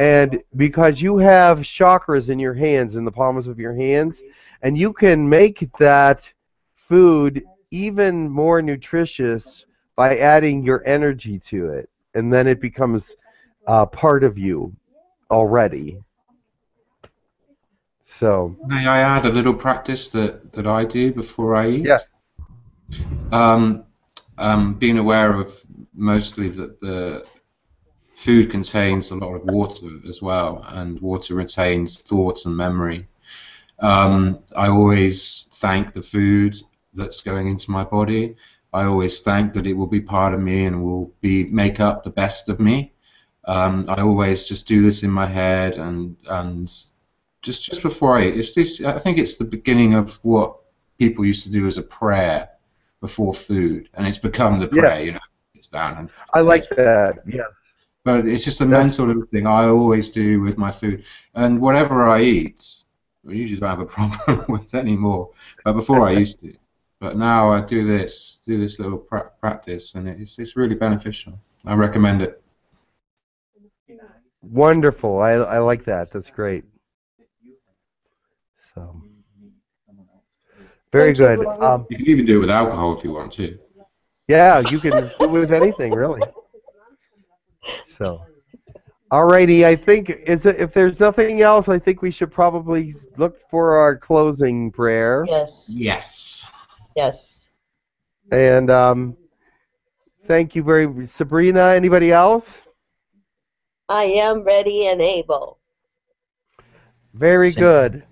And because you have chakras in your hands, in the palms of your hands, and you can make that food even more nutritious by adding your energy to it. And then it becomes part of you already. So, may I add a little practice that I do before I eat? Yeah. Being aware of mostly that the food contains a lot of water as well, and water retains thought and memory. I always thank the food that's going into my body. I always thank that it will be part of me and will be make up the best of me. I always just do this in my head, and just before I eat. I think it's the beginning of what people used to do as a prayer before food, and it's become the prayer. Yeah. You know, it's down. And I like that. Yeah. But it's just a mental little thing I always do with my food, and whatever I eat, I usually don't have a problem with anymore. But before I used to, but now I do this little practice, and it's really beneficial. I recommend it. Wonderful. I like that. That's great. So. Very good. You can even do it with alcohol if you want to. Yeah, you can do it with anything, really. So, alrighty, I think if there's nothing else, I think we should probably look for our closing prayer. Yes. Yes. Yes. And thank you very, Sabrina. Anybody else? I am ready and able. Very good.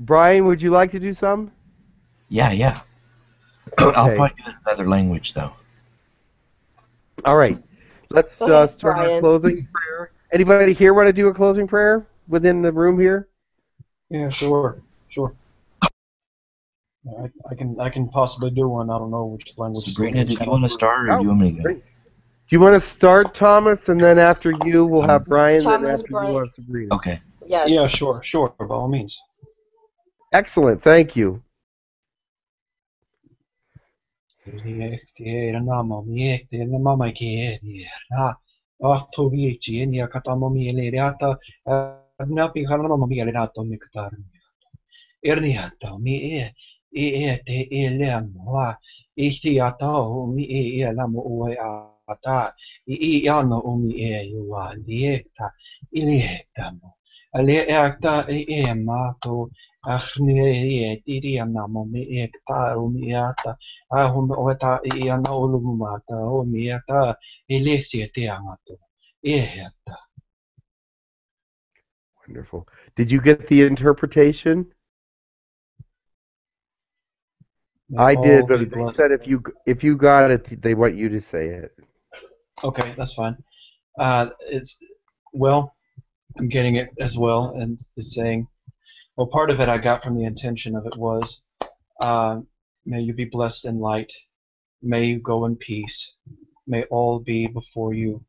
Brian, would you like to do some? Yeah, yeah. Okay. I'll probably do it in another language, though. All right. Let's start our closing prayer. Anybody here want to do a closing prayer within the room here? Yeah, sure. Sure. I can possibly do one. I don't know which language. Sabrina, do you want to start, or do you want me to go? Great. Do you want to start, Thomas, and then after you we'll have Brian, and after you we'll have Sabrina? Okay. Yes. Yeah, sure, sure, by all means. Excellent, thank you. Ale ekta emato akhne tirianamo me ekta umiata ahum oeta iana olumata umiata elesiete amato ehata. Wonderful. Did you get the interpretation? I did, but they said if you got it, they want you to say it. Okay, that's fine. I'm getting it as well, and it's saying, well, part of it I got from the intention of it was, may you be blessed in light, may you go in peace, may all be before you,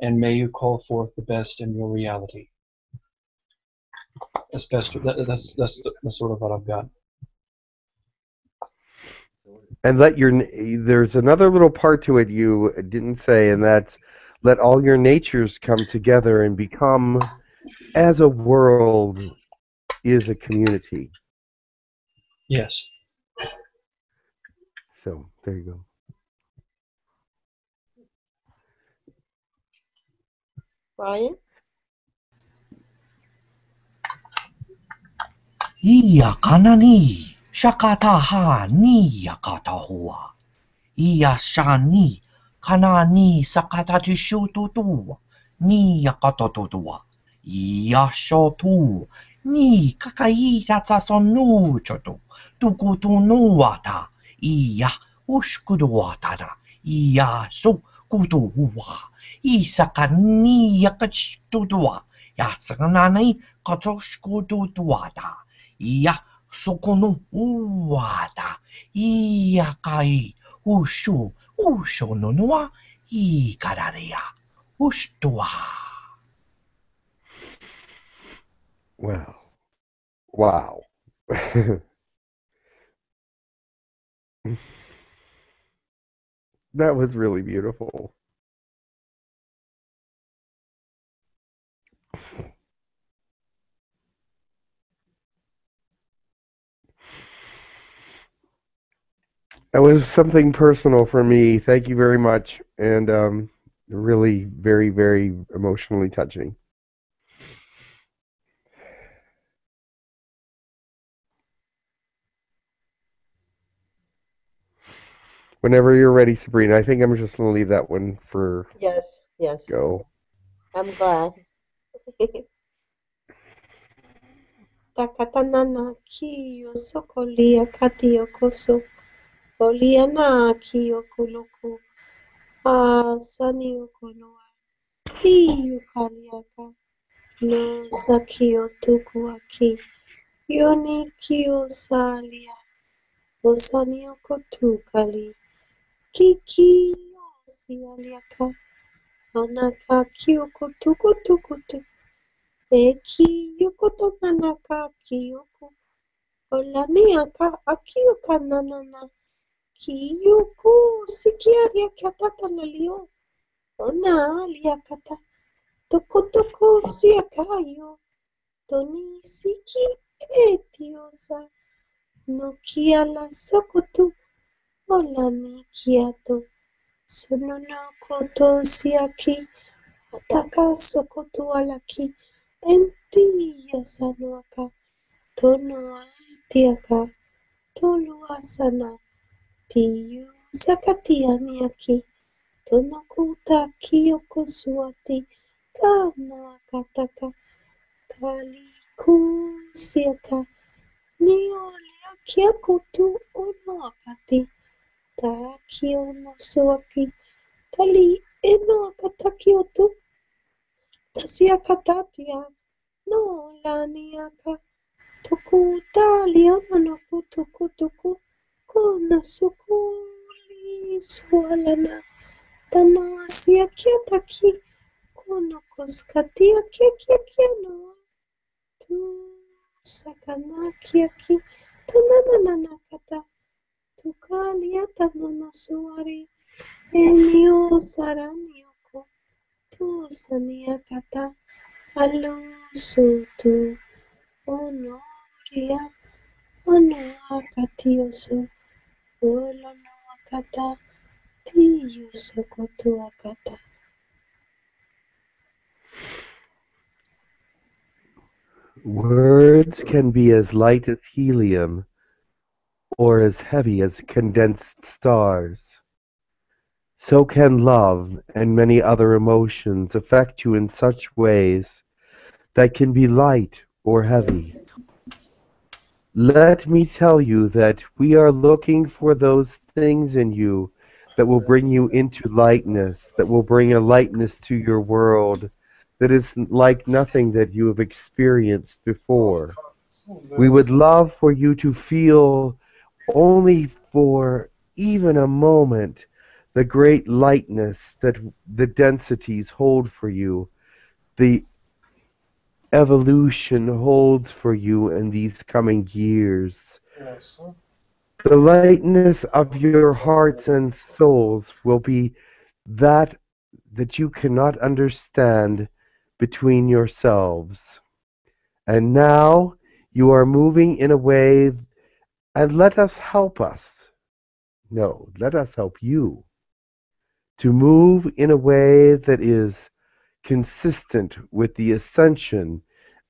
and may you call forth the best in your reality. That's best. That's sort of what I've got. And there's another little part to it you didn't say, and that's, let all your natures come together and become, as a world is a community. Yes. So, there you go. Brian? Iya kanani shakataha ni yakatahua. Iya shani. Kanani sakatatushu tutua, ni yakatotua, yashotu, ni kakai tatsasonu chotu, tukutu nuata, iya uskuduatana, iya su kutuwa, isakani yakachtutua, yasakanani katoshkututuata, ia sokonum uata ia kai ushu usho nonua ikararea ustua. Well, wow. That was really beautiful. That was something personal for me. Thank you very much, and really very, very emotionally touching. Whenever you're ready, Sabrina, I think I'm just going to leave that one for... Yes, yes. Go. I'm glad. Takatanana kiyo sokolia katio koso oliana kiyo kuluku asanio konoa tiyo kaliaka no sakio tuku aki yoni kiyo salia osanio kotu kali Kiki Sialiaka Anaka Kyoko Tuku Tukutu Eki Yokoto Nanaka Kiyoko Olaniaka Akioka Nanana Kiyoko Sikiaria Katata Lalio Ona Aliakata Tokotoko Siakayo Toni Siki Etiosa Nokiala Sokotu Hola Nikiato Sununa Koto Siaki Ataka Sokoto Alaki Entiya Sanuaka Tonoa Tiaka Tolua Sana Tiyu Sakatianiaki Tonokuta Kiyoko Suati Kanoa Kataka Kaliku Siaka Niolia Kiakotu Onoakati Takio no suaki tali eno akatakiotu tasia katatia no laniaka tuku talia manaku tuku tuku kona sukuli sualana tanasia kiataki kono koskatia kiakia no tu sakana kiaki tananana kata Tukalia tanono suari enio saranioko tu saniakata alusu tu onoria onoakatiosu olonoakata tiusokotuakata. Words can be as light as helium or as heavy as condensed stars. So can love and many other emotions affect you in such ways that can be light or heavy. Let me tell you that we are looking for those things in you that will bring you into lightness, that will bring a lightness to your world that is like nothing that you have experienced before. We would love for you to feel only for even a moment the great lightness that the densities hold for you, the evolution holds for you in these coming years. Yes. The lightness of your hearts and souls will be that you cannot understand between yourselves. And now you are moving in a way. And let us help you to move in a way that is consistent with the ascension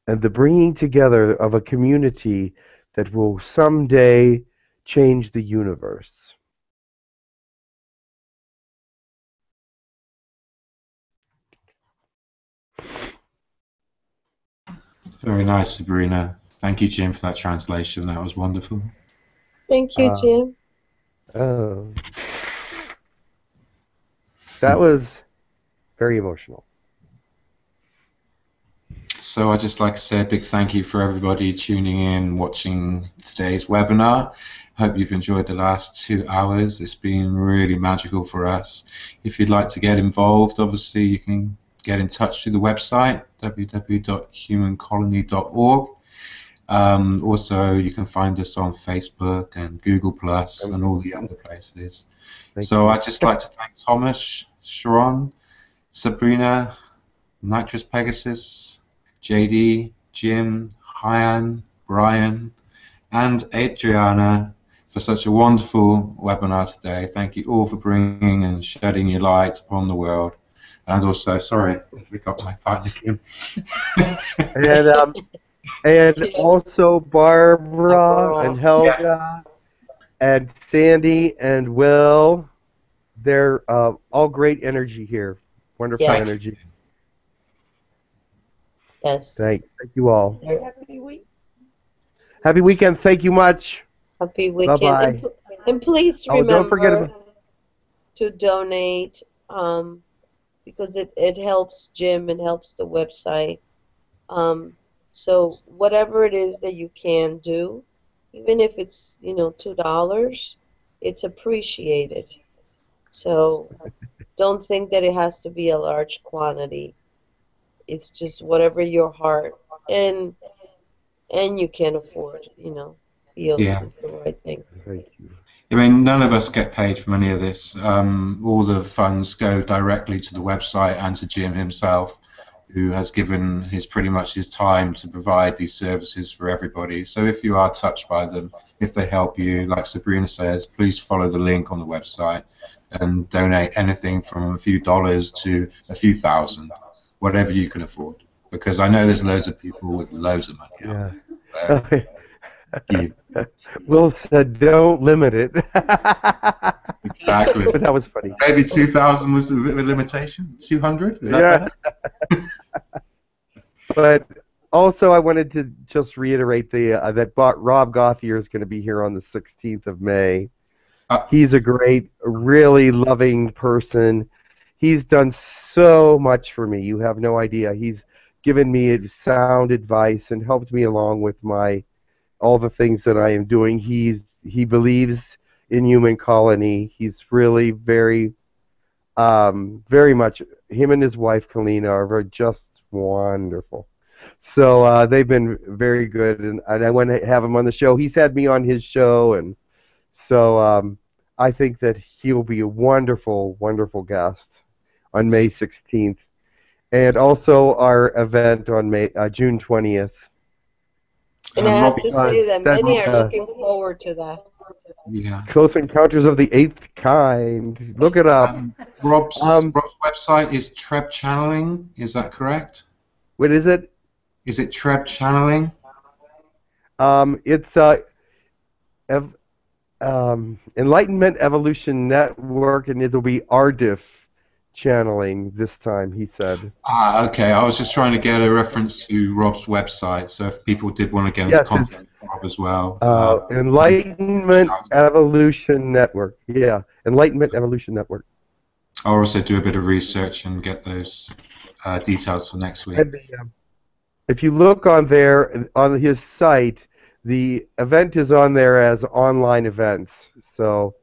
and the bringing together of a community that will someday change the universe. Very nice, Sabrina. Thank you, Jim, for that translation. That was wonderful. Thank you, Jim. That was very emotional. So I'd just like to say a big thank you for everybody tuning in, watching today's webinar. I hope you've enjoyed the last 2 hours. It's been really magical for us. If you'd like to get involved, obviously you can get in touch through the website, www.humancolony.org. Also, you can find us on Facebook and Google Plus and all the other places. So I'd just like to thank Thomas, Sharon, Sabrina, Nitrous Pegasus, J.D., Jim, Hyan, Brian, and Adriana for such a wonderful webinar today. Thank you all for bringing and shedding your light upon the world. And also, sorry, we got my partner, Kim. And also Barbara and Helga, yes, and Sandy and Will. They're all great energy here. Wonderful, yes, energy. Yes. Thank you all. Happy week. Happy weekend. Thank you much. Happy weekend. Bye-bye. And please remember, don't forget to donate, because it helps Jim and helps the website. So whatever it is that you can do, even if it's, you know, $2, it's appreciated. So don't think that it has to be a large quantity. It's just whatever your heart and you can afford, you know, feels, yeah, is the right thing. Thank you. I mean, none of us get paid from any of this. All the funds go directly to the website and to Jim himself, who has given pretty much his time to provide these services for everybody. So if you are touched by them, if they help you, like Sabrina says, please follow the link on the website and donate anything from a few dollars to a few thousand, whatever you can afford. Because I know there's loads of people with loads of money out there. Yeah. Will said, "Don't limit it." Exactly. But that was funny. Maybe 2,000 was the limitation. 200? Is that better? But also, I wanted to just reiterate the that Rob Gauthier is going to be here on the 16th of May. He's a great, really loving person. He's done so much for me. You have no idea. He's given me sound advice and helped me along with my all the things that I am doing. He believes in Human Colony. He's really very, very much, him and his wife Kalina are just wonderful. So they've been very good, and I want to have him on the show. He's had me on his show, and so I think that he'll be a wonderful, wonderful guest on May 16th, and also our event on June 20th. And I have to say that many are looking forward to that. Yeah. Close Encounters of the Eighth Kind. Look it up. Rob's website is Treb Channeling. Is that correct? What is it? Is it Treb Channeling? It's Enlightenment Evolution Network, and it'll be Ardiff channeling this time, he said. Ah, okay. I was just trying to get a reference to Rob's website, so if people did want to get into contact with Rob as well. Enlightenment Evolution Network. Yeah, Enlightenment Evolution Network. I'll also do a bit of research and get those details for next week. If you look on there, on his site, the event is on there as online events. So,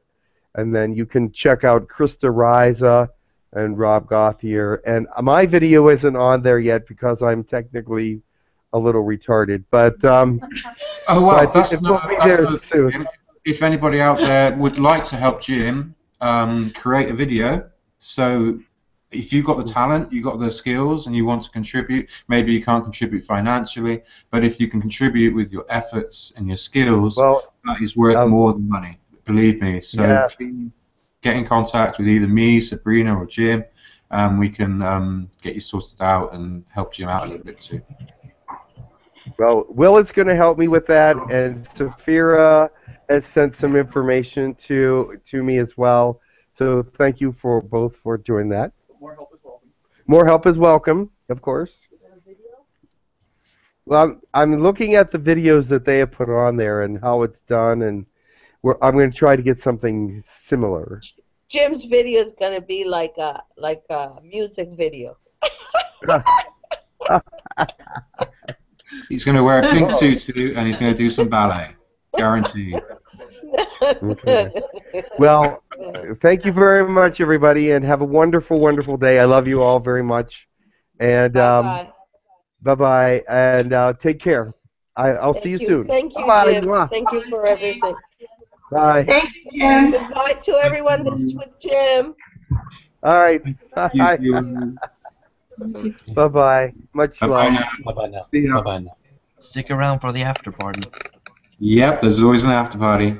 and then you can check out Krista Rizer and Rob Gauthier, and my video isn't on there yet because I'm technically a little retarded, but oh wow, but that's not soon. If anybody out there would like to help Jim create a video, so if you've got the talent, you've got the skills, and you want to contribute, maybe you can't contribute financially, but if you can contribute with your efforts and your skills, well, that is worth more than money, believe me. So please get in contact with either me, Sabrina, or Jim, and we can get you sorted out and help Jim out a little bit too. Well, Will is going to help me with that, and Safira has sent some information to me as well. So thank you for both for doing that. More help is welcome. More help is welcome, of course. Well, I'm looking at the videos that they have put on there and how it's done, and I'm going to try to get something similar. Jim's video is going to be like a music video. He's going to wear a pink tutu and he's going to do some ballet. Guaranteed. Okay. Well, thank you very much, everybody, and have a wonderful, wonderful day. I love you all very much. And bye-bye. And take care. I'll see you soon. Thank you, Jim. Thank you for everything. Bye. Thank you, Jim. Goodbye to everyone. This is with Jim. All right. Bye. Bye-bye. Much love. Bye-bye now. See you. Bye-bye now. Stick around for the after party. Yep, there's always an after party.